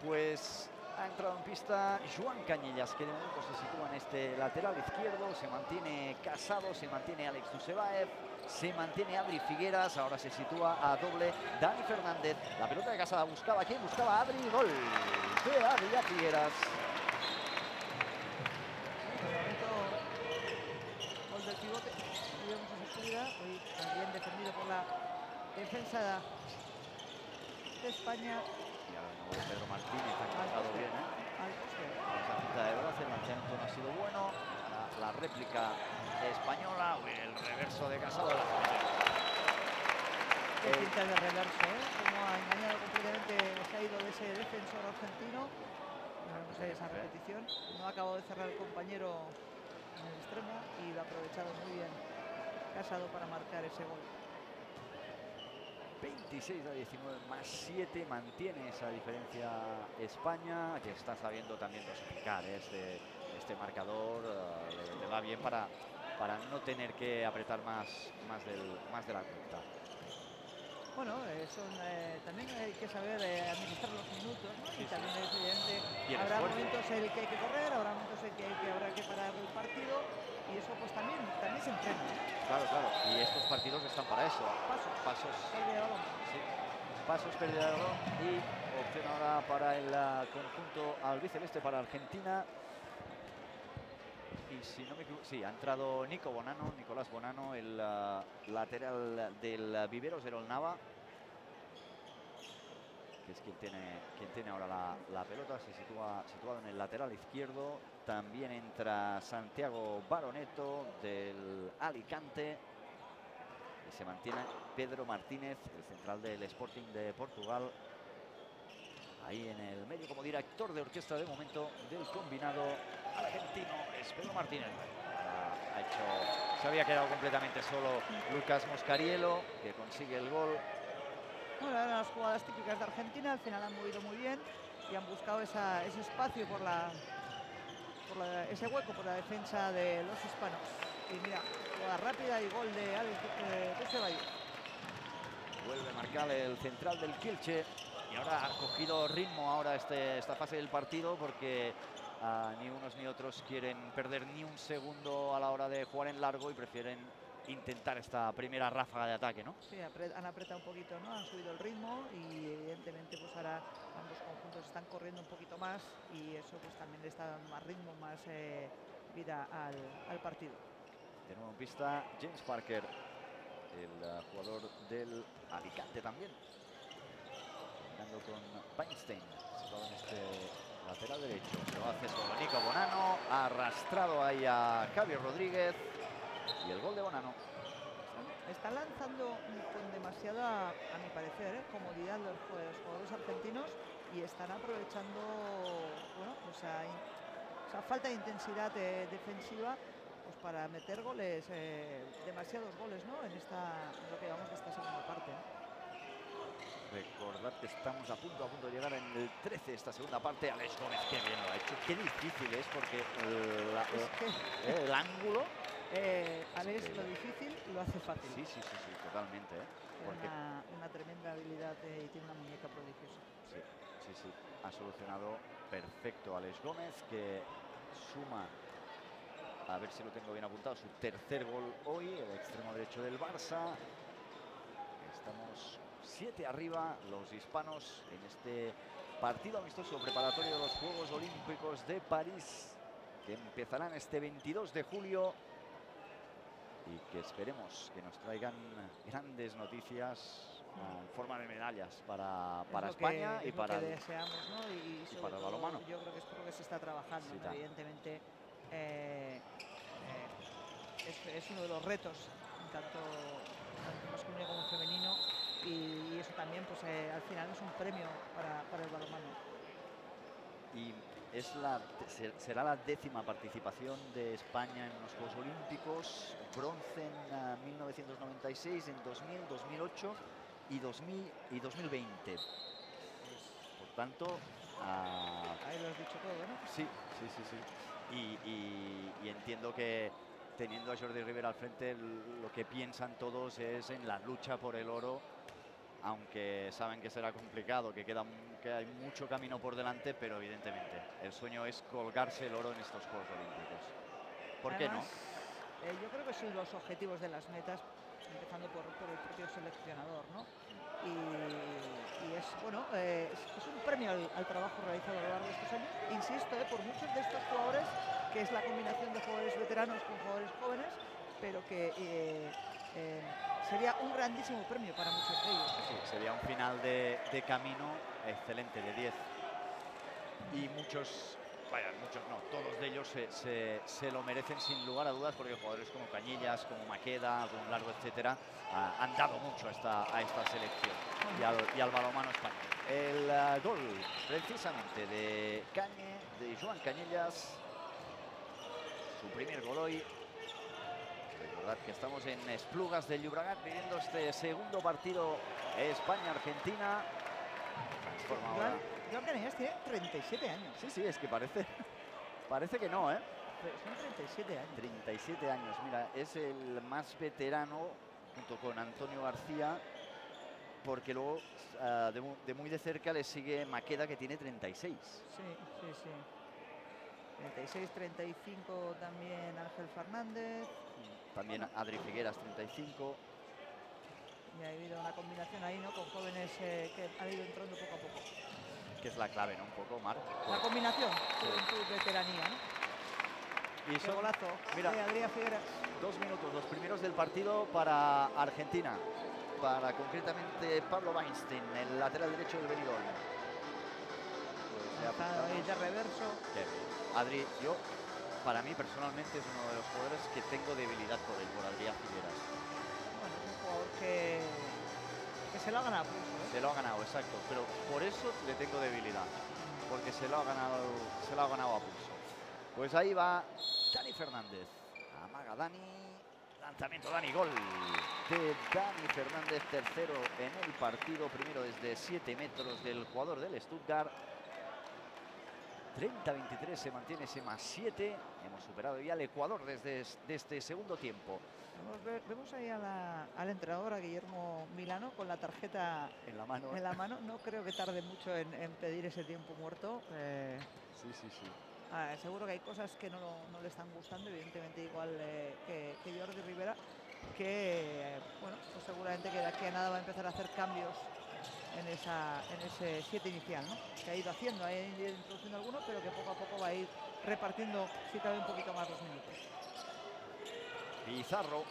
Pues... ha entrado en pista Joan Cañellas, que de momento se sitúa en este lateral izquierdo. Se mantiene Casado, se mantiene Alex Dujshebaev, se mantiene Adri Figueras. Ahora se sitúa a doble Dani Fernández. La pelota de Casado buscaba a quien, buscaba a Adri. Gol de Adrián Figueras. Gol del pivote. Hoy también defendido por la defensa de España. Pedro Martínez ha encontrado bien, esa punta de brazo, el lanzamiento no ha sido bueno. La réplica española, el reverso de Casado. Qué pinta de reverso, ¿eh? Como ha engañado completamente, se ha ido de ese defensor argentino. No sé, esa repetición. No ha acabado de cerrar el compañero en el extremo y lo ha aprovechado muy bien Casado para marcar ese gol. 26-19 más 7, mantiene esa diferencia España, que está sabiendo también dosificar este marcador. Le va bien para no tener que apretar más de la cuenta. Bueno, también hay que saber administrar los minutos, ¿no? Sí, y también sí. Es evidente, habrá momentos en que hay que correr, habrá momentos en que habrá que parar el partido, y eso pues también se entrena. Claro, claro, y estos partidos están para eso. Pasos. Sí. Pasos, pérdida de balón y opción ahora para el conjunto albiceleste, para Argentina. Y si no me equivoco, sí, ha entrado Nicolás Bonano, el lateral del Viveros, Erol Nava, que es quien tiene ahora la pelota. Se sitúa situado en el lateral izquierdo. También entra Santiago Baroneto del Alicante. Y se mantiene Pedro Martínez, el central del Sporting de Portugal, ahí en el medio como director de orquesta de momento del combinado argentino. Es Pedro Martínez. Se había quedado completamente solo Lucas Moscariello, que consigue el gol. Bueno, eran las jugadas típicas de Argentina. Al final han movido muy bien y han buscado ese espacio ese hueco por la defensa de los hispanos. Y mira, jugada rápida y gol de Alex Dujshebaev. Vuelve a marcar el central del Kilche. Y ahora ha cogido ritmo ahora esta fase del partido, porque ni unos ni otros quieren perder ni un segundo a la hora de jugar en largo y prefieren intentar esta primera ráfaga de ataque, ¿no? Sí, han apretado un poquito, ¿no? Han subido el ritmo y evidentemente pues ahora ambos conjuntos están corriendo un poquito más y eso pues también le está dando más ritmo, más vida al partido. De nuevo en pista James Parker, el jugador del Alicante también. Con Weinstein, situado en este lateral derecho. Lo hace solo Nico Bonano, ha arrastrado ahí a Javier Rodríguez y el gol de Bonano. Está lanzando con demasiada, a mi parecer, comodidad los jugadores argentinos y están aprovechando bueno, esa falta de intensidad defensiva pues para meter goles, demasiados goles, ¿no? En lo que llamamos esta segunda parte. Recordad que estamos a punto de llegar en el 13 esta segunda parte. Aleix Gómez, qué bien lo ha hecho. Qué difícil es, porque el ángulo... Aleix, lo difícil lo hace fácil. Sí, totalmente. Porque... Una tremenda habilidad y tiene una muñeca prodigiosa. Sí. Ha solucionado perfecto Aleix Gómez, que suma, a ver si lo tengo bien apuntado, su tercer gol hoy, el extremo derecho del Barça. Estamos... 7 arriba los hispanos en este partido amistoso preparatorio de los Juegos Olímpicos de París, que empezarán este 22 de julio y que esperemos que nos traigan grandes noticias en forma de medallas para España y para el balonmano. Yo creo que es por lo que se está trabajando, sí, evidentemente. Es uno de los retos, tanto masculino como femenino. Y eso también, pues al final es un premio para el balonmano. Y será la 10ª participación de España en los Juegos Olímpicos. Bronce en 1996, en 2000, 2008 y 2020. Por tanto... Ahí lo has dicho todo, ¿no? Sí. Y entiendo que... Teniendo a Jordi Ribera al frente, lo que piensan todos es en la lucha por el oro, aunque saben que será complicado, que hay mucho camino por delante, pero evidentemente el sueño es colgarse el oro en estos Juegos Olímpicos. ¿Por qué no? Yo creo que son los objetivos de las metas, empezando por el propio seleccionador, ¿no? Y es un premio al trabajo realizado a lo largo de estos años. Insisto, por muchos de estos jugadores, que es la combinación de jugadores veteranos con jugadores jóvenes, pero que sería un grandísimo premio para muchos de ellos. Sí, sería un final de camino excelente, de 10. Y todos de ellos se lo merecen sin lugar a dudas, porque jugadores como Cañellas, como Maqueda, como Largo, etcétera, han dado mucho a esta selección y al balonmano español. El gol, precisamente, de Joan Cañellas, su primer gol hoy. Recordad que estamos en Esplugues de Llobregat viviendo este segundo partido España-Argentina. Joan Cañellas tiene 37 años. Sí, es que parece que no, ¿eh? Pero son 37 años. 37 años, mira, es el más veterano junto con Antonio García porque luego de muy de cerca le sigue Maqueda, que tiene 36. Sí, sí, sí. 36, 35 también Ángel Fernández. También Adri Figueras, 35. Y ha habido una combinación ahí, ¿no? Con jóvenes que han ido entrando poco a poco. Que es la clave, ¿no? Un poco, Mar. La combinación, juventud, veteranía, ¿no? Y son, golazo, mira, de Adrián Figueras. 2 minutos, los primeros del partido para Argentina. Para concretamente Pablo Weinstein, el lateral derecho del Benidorm. Pues de reverso. Adri, yo, para mí personalmente, es uno de los jugadores que tengo debilidad por él, por Adrián Figueras. Bueno, es un jugador que se lo ha ganado. ¿Eh? Se lo ha ganado, exacto. Pero por eso le tengo debilidad. Porque se lo ha ganado a pulso. Pues ahí va Dani Fernández. Amaga Dani. Lanzamiento Dani, gol de Dani Fernández, tercero en el partido, primero desde 7 metros del jugador del Stuttgart. 30-23 se mantiene ese +7, hemos superado ya al Ecuador desde este segundo tiempo. Vemos ahí al entrenador, a Guillermo Milán, con la tarjeta en la mano. No creo que tarde mucho en pedir ese tiempo muerto. Sí, sí, sí. Ah, seguro que hay cosas que no le están gustando, evidentemente, igual que Jordi Ribera, que bueno, pues seguramente que de aquí a nada va a empezar a hacer cambios en ese 7 inicial, ¿no? Que ha ido haciendo, ha ido introduciendo alguno, pero que poco a poco va a ir repartiendo, si cabe, un poquito más los minutos. Pizarro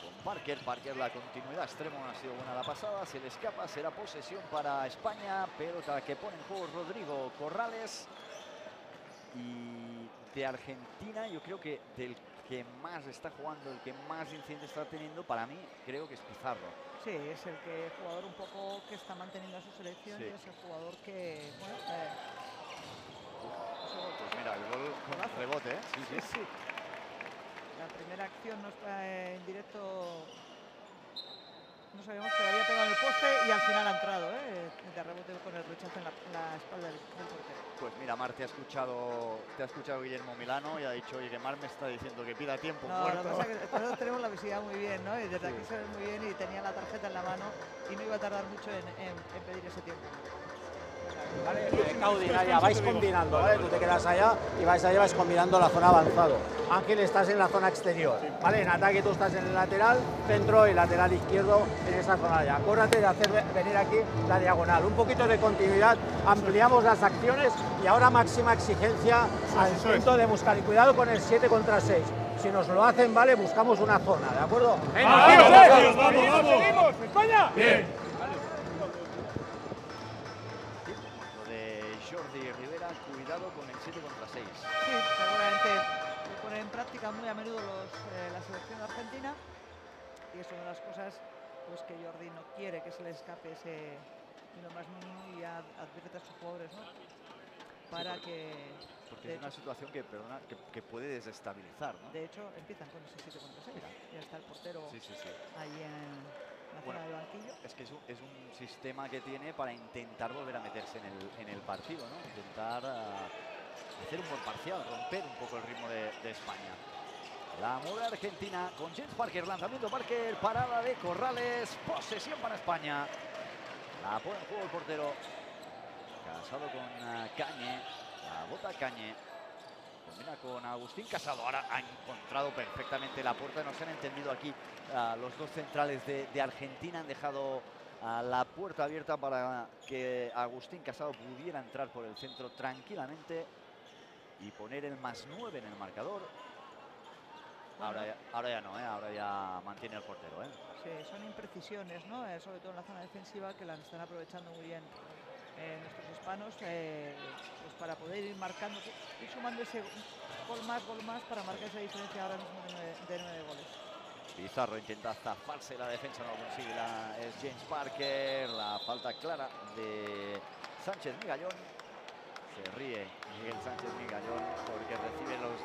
con Parker, la continuidad extrema, no ha sido buena la pasada, se le escapa, será posesión para España, pelota que pone en juego Rodrigo Corrales. Y de Argentina, yo creo que del que más está jugando, el que más incidente está teniendo, para mí, creo que es Pizarro. Sí, es el que jugador un poco que está manteniendo a su selección, sí. Y es el jugador que, bueno, pues mira, el gol con rebote, ¿eh? Sí, sí, sí. La primera acción no está en directo. No sabíamos que había pegado en el poste y al final ha entrado, ¿eh? De rebote con el rechazo en la espalda del portero. Pues mira, Mar, te ha escuchado Guillermo Milano y ha dicho, oye, que Mar me está diciendo que pida tiempo. No, lo que pasa es que nosotros tenemos la visibilidad muy bien, ¿no? Y desde aquí se ve muy bien y tenía la tarjeta en la mano y no iba a tardar mucho en pedir ese tiempo. Vale, Caudi, Naya, vais combinando, ¿vale? Tú te quedas allá y vais allá, vais combinando la zona avanzado. Ángel, estás en la zona exterior, ¿vale? En ataque tú estás en el lateral centro y lateral izquierdo en esa zona allá. Acuérdate de hacer venir aquí la diagonal. Un poquito de continuidad, ampliamos las acciones y ahora máxima exigencia al punto de buscar. Y cuidado con el 7 contra 6. Si nos lo hacen, ¿vale? Buscamos una zona, ¿de acuerdo? ¡Venga, vamos, vamos! ¡España! ¡Bien! Con el 7 contra 6. Sí, seguramente lo ponen en práctica muy a menudo la selección argentina, y es una de las cosas pues que Jordi no quiere que se le escape ese ni lo más mínimo, y advierte a sus jugadores, ¿no? Para sí, porque es una situación que, perdona, que puede desestabilizar, ¿no? De hecho, empiezan con ese 7 contra 6. Ya está el portero ahí en... Bueno, es que es un sistema que tiene para intentar volver a meterse en el partido, ¿no? Intentar hacer un buen parcial, romper un poco el ritmo de España. La mueve Argentina con James Parker, lanzamiento Parker, parada de Corrales, posesión para España. La pone en juego el portero. Casado con Cañe, la bota Cañe. Combina con Agustín Casado, ahora ha encontrado perfectamente la puerta, no se han entendido aquí los dos centrales de Argentina, han dejado la puerta abierta para que Agustín Casado pudiera entrar por el centro tranquilamente y poner el +9 en el marcador. Ahora ya no, ¿eh? Ahora ya mantiene el portero, ¿eh? Sí, son imprecisiones, ¿no? Sobre todo en la zona defensiva, que la están aprovechando muy bien nuestros hispanos, pues para poder ir marcando, ir sumando ese gol más para marcar esa diferencia ahora mismo de 9 goles. Pizarro intenta zafarse la defensa, no consigue, es James Parker, la falta clara de Sánchez Migallón. Se ríe Miguel Sánchez Migallón porque recibe los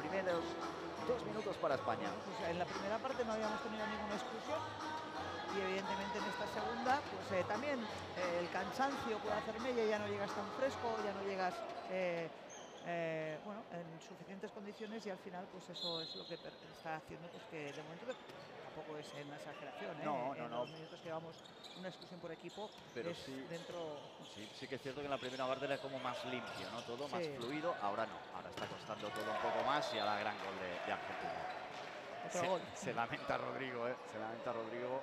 primeros dos minutos para España. Pues en la primera parte no habíamos tenido ninguna exclusión. Y evidentemente en esta segunda, pues también el cansancio puede hacer mella, ya no llegas tan fresco, ya no llegas bueno, en suficientes condiciones, y al final pues eso es lo que está haciendo pues que de momento tampoco es en esa creación, ¿eh? No. Los minutos que vamos una exclusión por equipo, pero es sí, dentro... Sí que es cierto que en la primera parte era como más limpio, ¿no? Todo más fluido. Ahora no, ahora está costando todo un poco más y a la gran gol de Argentina. Se lamenta Rodrigo, ¿eh? Se lamenta Rodrigo.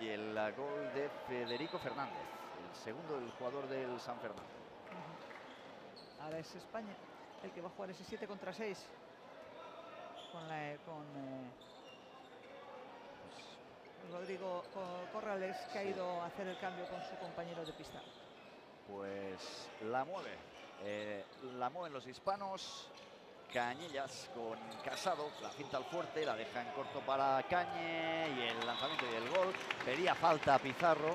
Y el gol de Federico Fernández, el segundo del jugador del San Fernando. Ahora es España el que va a jugar ese 7 contra 6. Con Rodrigo Corrales, que ha ido a hacer el cambio con su compañero de pista. Pues la mueve. La mueven los hispanos. Cañellas con Casado, la finta al fuerte, la deja en corto para Cañe y el lanzamiento y el gol. Pedía falta a Pizarro,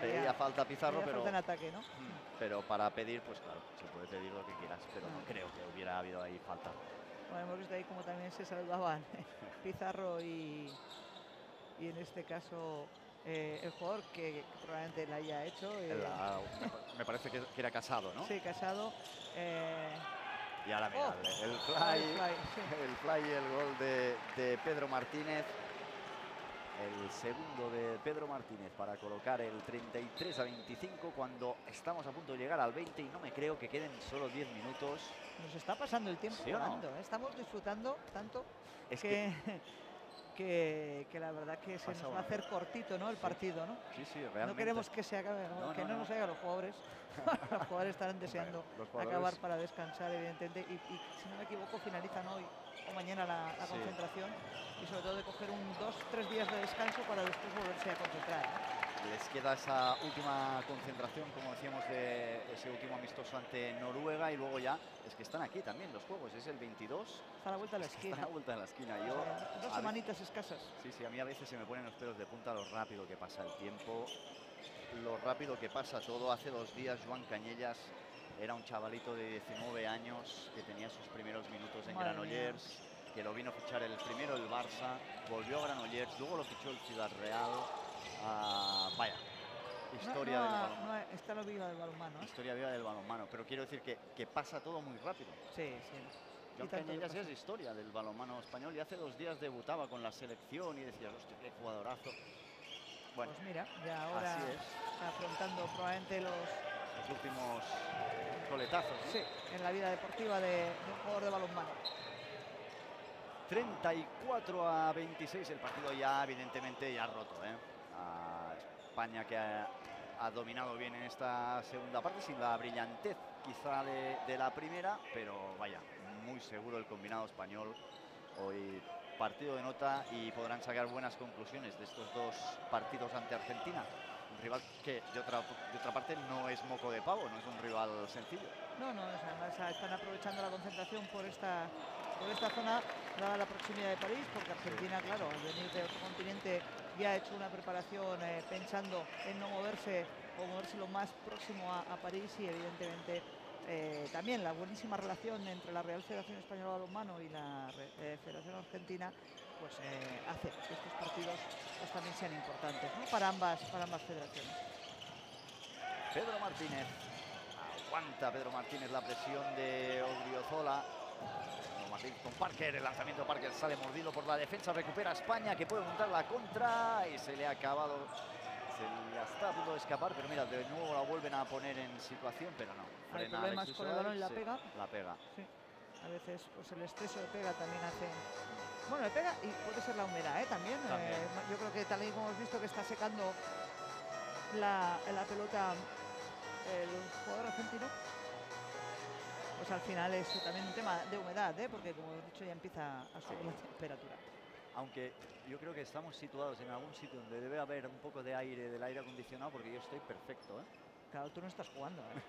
pero falta en ataque, ¿no? Pero para pedir, pues claro, se puede pedir lo que quieras, pero no creo que hubiera habido ahí falta. Bueno, hemos visto ahí como también se saludaban Pizarro y en este caso el jugador que probablemente la haya hecho. Me parece que era Casado, ¿no? Sí, Casado. Y ahora mira, el fly, el gol de Pedro Martínez. El segundo de Pedro Martínez para colocar el 33 a 25 cuando estamos a punto de llegar al 20 y no me creo que queden solo 10 minutos. Nos está pasando el tiempo volando, ¿eh? Estamos disfrutando tanto que la verdad que se nos va a hacer cortito, ¿no? El partido, ¿no? Sí, realmente. No queremos que se acabe, ¿no? que no nos hagan los jugadores. Los jugadores estarán deseando acabar para descansar, evidentemente. Y si no me equivoco, finalizan hoy o mañana la concentración. Y sobre todo de coger un 2-3 días de descanso para después volverse a concentrar, ¿eh? Les queda esa última concentración, como decíamos, de ese último amistoso ante Noruega. Y luego ya es que están aquí también los juegos. Es el 22. Está a la vuelta de la esquina. Está a la vuelta de la esquina. Dos semanitas escasas. Sí, a mí a veces se me ponen los pelos de punta lo rápido que pasa el tiempo. Lo rápido que pasa todo. Hace 2 días Joan Cañellas era un chavalito de 19 años que tenía sus primeros minutos en Granollers, que lo vino a fichar primero el Barça, volvió a Granollers, luego lo fichó el Ciudad Real. Vaya, historia del balonmano. Está lo viva del balonmano, ¿eh? Historia viva del balonmano, pero quiero decir que pasa todo muy rápido. Sí. Joan Cañellas es historia del balonmano español y hace 2 días debutaba con la selección y decías, hostia, qué jugadorazo. Bueno, pues mira, ya ahora afrontando probablemente los últimos coletazos, ¿no? Sí, en la vida deportiva de un jugador de balonmano. 34 a 26, el partido ya evidentemente ya roto, ¿eh? A España que ha dominado bien en esta segunda parte, sin la brillantez quizá de la primera, pero vaya, muy seguro el combinado español hoy. Partido de nota y podrán sacar buenas conclusiones de estos 2 partidos ante Argentina. Un rival que de otra parte no es moco de pavo, no es un rival sencillo. Además están aprovechando la concentración por esta zona, dada la proximidad de París, porque Argentina, claro, al venir de otro continente ya ha hecho una preparación pensando en no moverse o moverse lo más próximo a París y evidentemente... también la buenísima relación entre la Real Federación Española de Balonmano y la Federación Argentina pues hace que estos partidos pues, también sean importantes, ¿no? para ambas federaciones. Pedro Martínez, aguanta Pedro Martínez la presión de Odriozola. Con Parker, el lanzamiento Parker sale mordido por la defensa, recupera a España que puede montar la contra y se le ha acabado, se le está a punto de escapar, pero mira, de nuevo la vuelven a poner en situación, pero no. Hay problemas con el balón y la pega. Sí. A veces pues el exceso de pega también hace... Bueno, le pega y puede ser la humedad, ¿eh? También. Yo creo que tal y como hemos visto que está secando la pelota el jugador argentino, pues al final es también un tema de humedad, ¿eh? Porque como he dicho ya empieza a subir la temperatura. Aunque yo creo que estamos situados en algún sitio donde debe haber un poco de aire, del aire acondicionado, porque yo estoy perfecto, ¿eh? Claro, tú no estás jugando, ¿eh?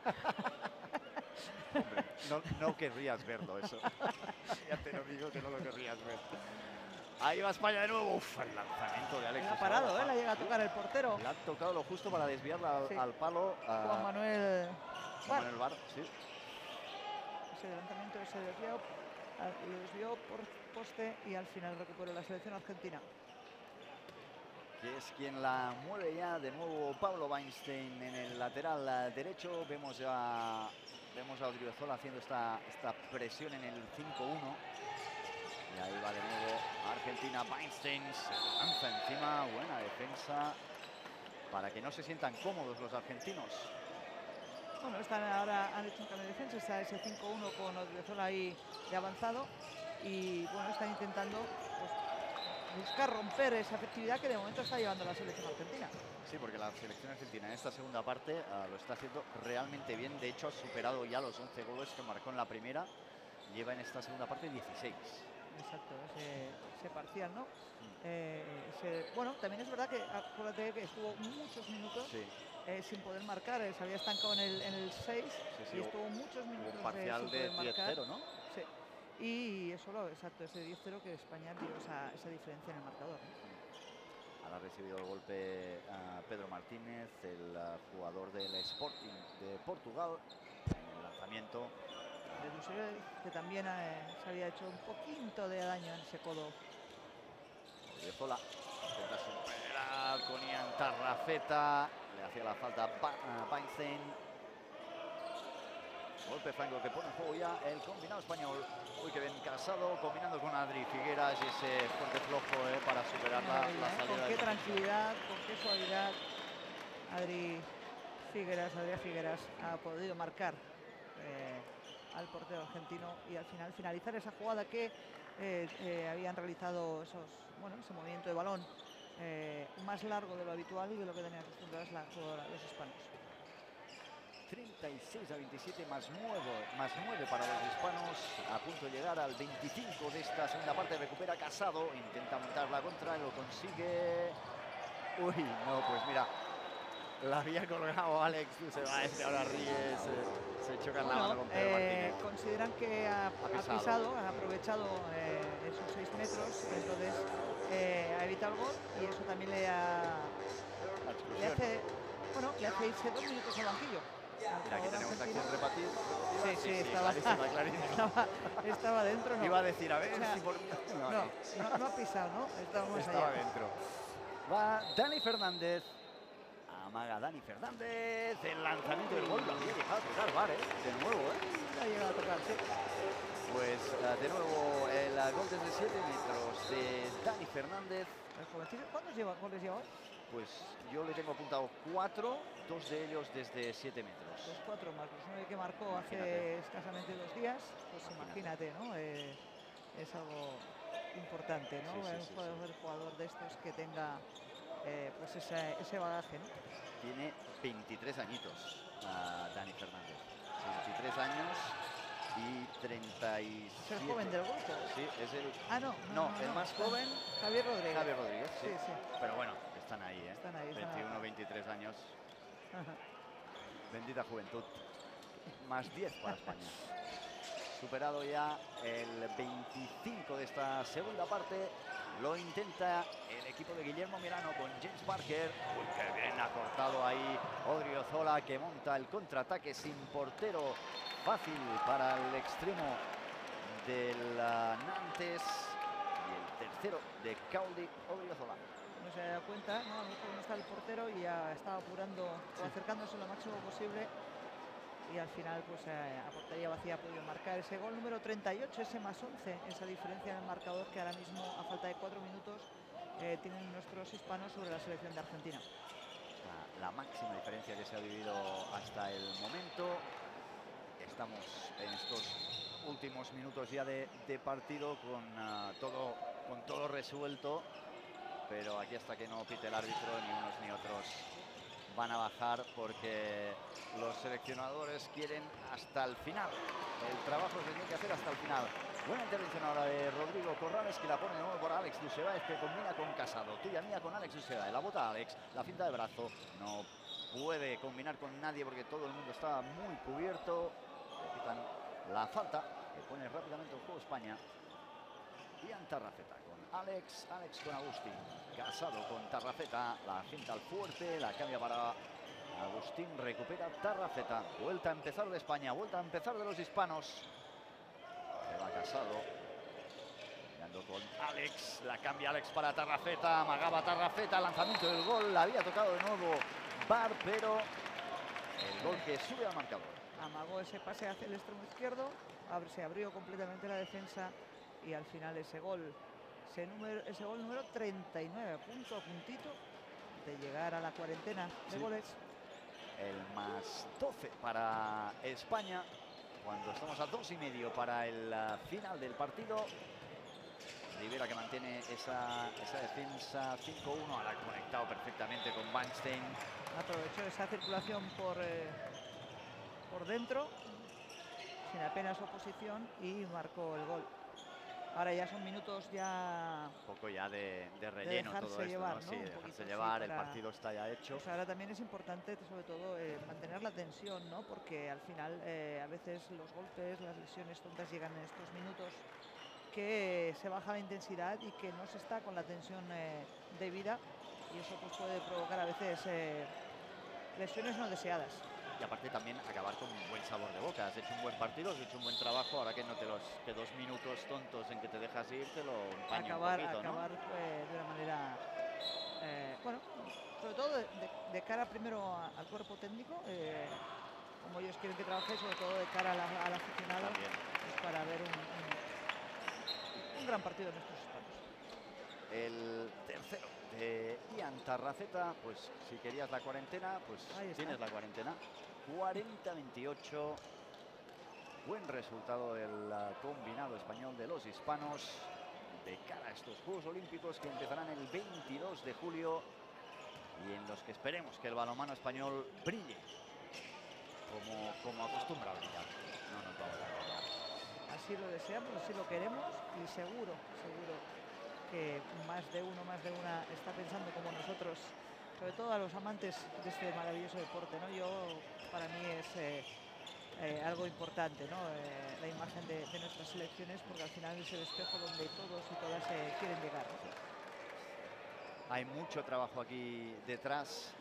Hombre, no querrías verlo eso. Ya te lo digo que no lo querrías ver. Ahí va España de nuevo. Uf, el lanzamiento de Alex. Ha parado, ¿eh? La llega a tocar el portero. Le ha tocado lo justo para desviarla al palo. Juan Manuel Bar, sí. Ese lanzamiento se desvió por poste y al final recuperó la selección argentina. Que es quien la mueve ya de nuevo Pablo Weinstein en el lateral derecho. Vemos a Odriozola haciendo esta presión en el 5-1. Y ahí va de nuevo Argentina, Weinstein se lanza encima, buena defensa para que no se sientan cómodos los argentinos. Bueno, están ahora, han hecho un cambio de defensa, está ese 5-1 con Odriozola ahí de avanzado y bueno, están intentando pues, buscar romper esa efectividad que de momento está llevando la selección argentina. Sí, porque la selección argentina en esta segunda parte lo está haciendo realmente bien, de hecho ha superado ya los 11 goles que marcó en la primera, lleva en esta segunda parte 16. Exacto, ese parcial, ¿no? Bueno, también es verdad que acuérdate que estuvo muchos minutos sin poder marcar, se había estancado en el 6 y estuvo muchos minutos parcial de 10-0, ¿no? Sí, y eso lo, exacto, ese 10-0 que España dio esa diferencia en el marcador, ¿no? Ahora ha recibido el golpe Pedro Martínez, el jugador del Sporting de Portugal, en el lanzamiento de Dujshebaev, que también se había hecho un poquito de daño en ese codo. Odriozola intenta superar con Ian Tarrafeta, le hacía la falta Weinstein. Golpe franco que pone en juego ya el combinado español. Uy, que bien Casado, combinando con Adri Figueras y ese fuerte flojo para superar la salida. Con qué tranquilidad, con qué suavidad Adrián Figueras ha podido marcar al portero argentino y al final finalizar esa jugada que habían realizado ese movimiento de balón más largo de lo habitual y de lo que tenían acostumbrados los hispanos. 36-27 más 9 para los hispanos, a punto de llegar al 25 de esta segunda parte. Recupera Casado, intenta montar la contra, lo consigue. Uy, no, pues mira, la había colgado Alex Dujshebaev, ahora ríe, se choca en la mano con Pedro Martínez. Consideran que ha aprovechado esos 6 metros, entonces ha evitado el gol y eso también le hace irse 2 minutos al banquillo. Mira, aquí tenemos acción repartir. Estaba dentro, ¿no? Iba a decir, a ver, o sea, si por... No ha pisado, ¿no? Estaba allá dentro. Va Dani Fernández. Amaga Dani Fernández, el lanzamiento del gol lo había llegado a tocar VAR, de nuevo, ha llegado a tocar, sí. Pues de nuevo el gol desde 7 metros de Dani Fernández. ¿Cuántos goles lleva hoy? Pues yo le tengo apuntado 4, 2 de ellos desde 7 metros. Pues 4 más los 9 que marcó hace escasamente 2 días, pues imagínate, ¿no? Es algo importante, ¿no? El jugador de estos que tenga... pues ese bagaje, ¿no? Tiene 23 añitos Dani Fernández. 23 años y 37. ¿Es el joven del grupo? Sí, es el... Ah, no, más joven... Javier Rodríguez. Javier Rodríguez, sí. Sí, sí. Pero bueno, están ahí, ¿eh? Están ahí, 21, 23 años. Ajá. Bendita juventud. Más 10 para España. Superado ya el 25 de esta segunda parte. Lo intenta el equipo de Guillermo Milán con James Parker. Uy, que bien ha cortado ahí Odriozola, que monta el contraataque sin portero. Fácil para el extremo del Nantes. Y el tercero de Caudi Odriozola. No se da cuenta, ¿no? A lo mejor no está el portero y ya estaba apurando o acercándose lo máximo posible. Y al final, pues a portería vacía ha podido marcar ese gol número 38, ese más 11, esa diferencia en el marcador que ahora mismo, a falta de 4 minutos, tienen nuestros hispanos sobre la selección de Argentina. La máxima diferencia que se ha vivido hasta el momento. Estamos en estos últimos minutos ya de partido con todo resuelto, pero aquí hasta que no pite el árbitro, ni unos ni otros van a bajar, porque los seleccionadores quieren hasta el final. El trabajo se tiene que hacer hasta el final. Buena intervención ahora de Rodrigo Corrales, que la pone de nuevo por Alex Dujshebaev, que combina con Casado. Tuya mía con Alex Dujshebaev. La bota Alex, la finta de brazo. No puede combinar con nadie porque todo el mundo está muy cubierto. Le quitan la falta, que pone rápidamente en juego España. Ian Tarrafeta con Alex, Alex con Agustín, Casado con Tarrafeta, la finta al fuerte, la cambia para Agustín, recupera Tarrafeta, vuelta a empezar de España, vuelta a empezar de los hispanos, se va Casado, mirando con Alex, la cambia Alex para Tarrafeta, amagaba Tarrafeta, lanzamiento del gol, la había tocado de nuevo VAR, pero el gol que sube al marcador. Amagó ese pase hacia el extremo izquierdo, se abrió completamente la defensa y al final ese gol, ese gol número 39, punto a puntito de llegar a la cuarentena de goles. El más 12 para España, cuando estamos a 2,5 para el final del partido. Ribera que mantiene esa defensa 5-1, ahora ha conectado perfectamente con Weinstein. Aprovechó esa circulación por dentro, sin apenas oposición, y marcó el gol. Ahora ya son minutos ya... Un poco ya de relleno de todo esto, llevar, ¿no? Sí, dejarse llevar, el partido está ya hecho. Pues ahora también es importante, sobre todo, mantener la tensión, ¿no? Porque al final a veces los golpes, las lesiones tontas llegan en estos minutos que se baja la intensidad y que no se está con la tensión debida, y eso pues puede provocar a veces lesiones no deseadas. Y aparte también acabar con un buen sabor de boca. Has hecho un buen partido, has hecho un buen trabajo, ahora que no te los que 2 minutos tontos en que te dejas ir te lo empaña un poquito, ¿no? Acabar de una manera, bueno, sobre todo de cara primero al cuerpo técnico, como ellos quieren que trabaje, sobre todo de cara al aficionado, pues para ver un gran partido de nuestros hispanos. El tercero de Ian Tarrafeta, pues si querías la cuarentena, pues tienes la cuarentena. 40-28, buen resultado del combinado español de los hispanos de cara a estos Juegos Olímpicos que empezarán el 22 de julio y en los que esperemos que el balonmano español brille como acostumbra brillar. No nos vamos a acordar. Así lo deseamos, así lo queremos, y seguro que más de una está pensando como nosotros, sobre todo a los amantes de este maravilloso deporte, ¿no? Para mí es algo importante, ¿no? La imagen de nuestras selecciones, porque al final es el espejo donde todos y todas quieren llegar, ¿no? Hay mucho trabajo aquí detrás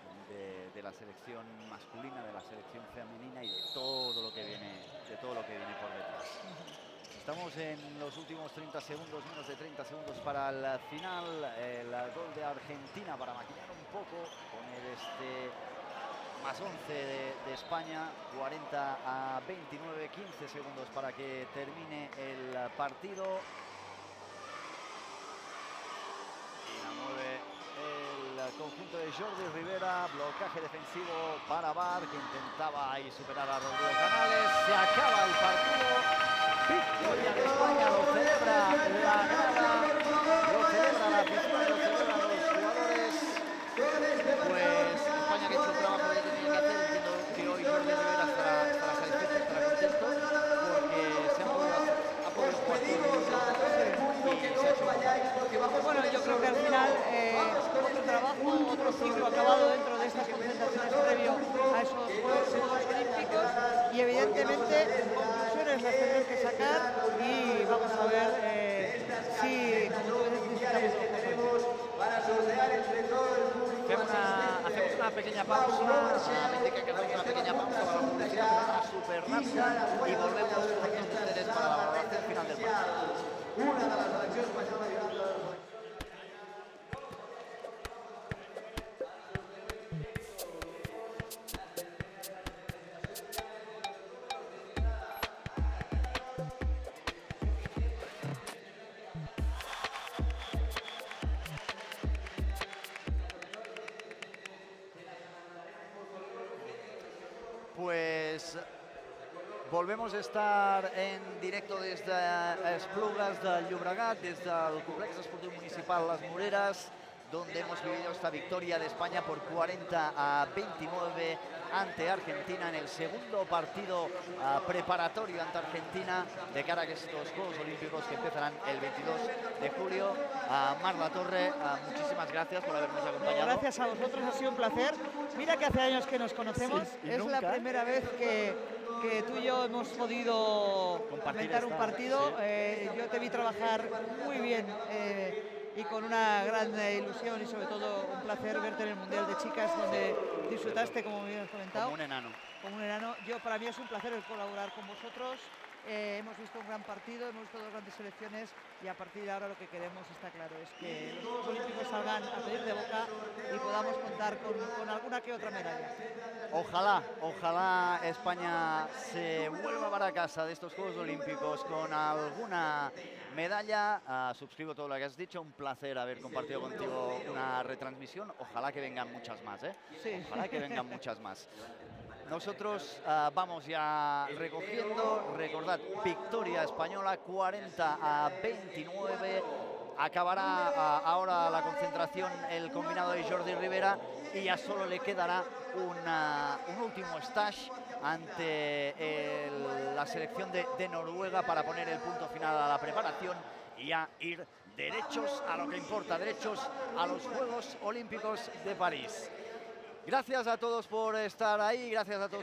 de la selección masculina, de la selección femenina y de todo lo que viene, por detrás. Estamos en los últimos 30 segundos, menos de 30 segundos para el final. El gol de Argentina para maquillar un poco, poner este más 11 de España, 40-29, 15 segundos para que termine el partido. Y la mueve el conjunto de Jordi Ribera, blocaje defensivo para Bar, que intentaba ahí superar a Rodrigo Corrales. Se acaba el partido. Victoria de España, lo celebra la grada, lo celebra la pista, lo celebran los jugadores. Pues España que ha hecho el trabajo que tenía que hacer, entiendo que hoy Jordi Ribera estará satisfecho, estará contento, porque se han podido jugar todos. Bueno, yo creo que al final otro trabajo, otro ciclo acabado dentro de estas concentraciones previo a esos Juegos Olímpicos, y evidentemente las tenemos que sacar, y vamos a ver si hacemos una pequeña pausa, para la publicidad, para la superrapsa, y volvemos a ustedes para la parte final del partido. Volvemos a estar en directo desde Esplugues de Llobregat, desde el Complejo Deportivo Municipal Les Moreres, donde hemos vivido esta victoria de España por 40-29 ante Argentina en el segundo partido preparatorio ante Argentina de cara a estos Juegos Olímpicos que empezarán el 22 de julio. Marla Torre, muchísimas gracias por habernos acompañado. Gracias a vosotros, ha sido un placer. Mira que hace años que nos conocemos, sí, es la primera vez que tú y yo hemos podido comentar un partido. Sí. Yo te vi trabajar muy bien y con una gran ilusión, y sobre todo un placer verte en el Mundial de Chicas, donde disfrutaste, como me habías comentado. Como un enano. Como un enano. Para mí es un placer el colaborar con vosotros. Hemos visto un gran partido, hemos visto dos grandes selecciones, y a partir de ahora lo que queremos, está claro, es que los Juegos Olímpicos salgan a pedir de boca y podamos contar contar con alguna que otra medalla. Ojalá, ojalá España se vuelva para casa de estos Juegos Olímpicos con alguna medalla. Suscribo todo lo que has dicho, un placer haber compartido contigo una retransmisión. Ojalá que vengan muchas más, ¿eh? Sí. Ojalá que vengan muchas más. Nosotros vamos ya recogiendo, recordad, victoria española 40-29. Acabará ahora la concentración el combinado de Jordi Ribera y ya solo le quedará un último stash ante la selección de Noruega para poner el punto final a la preparación y a ir derechos a lo que importa, derechos a los Juegos Olímpicos de París. Gracias a todos por estar ahí, gracias a todos por...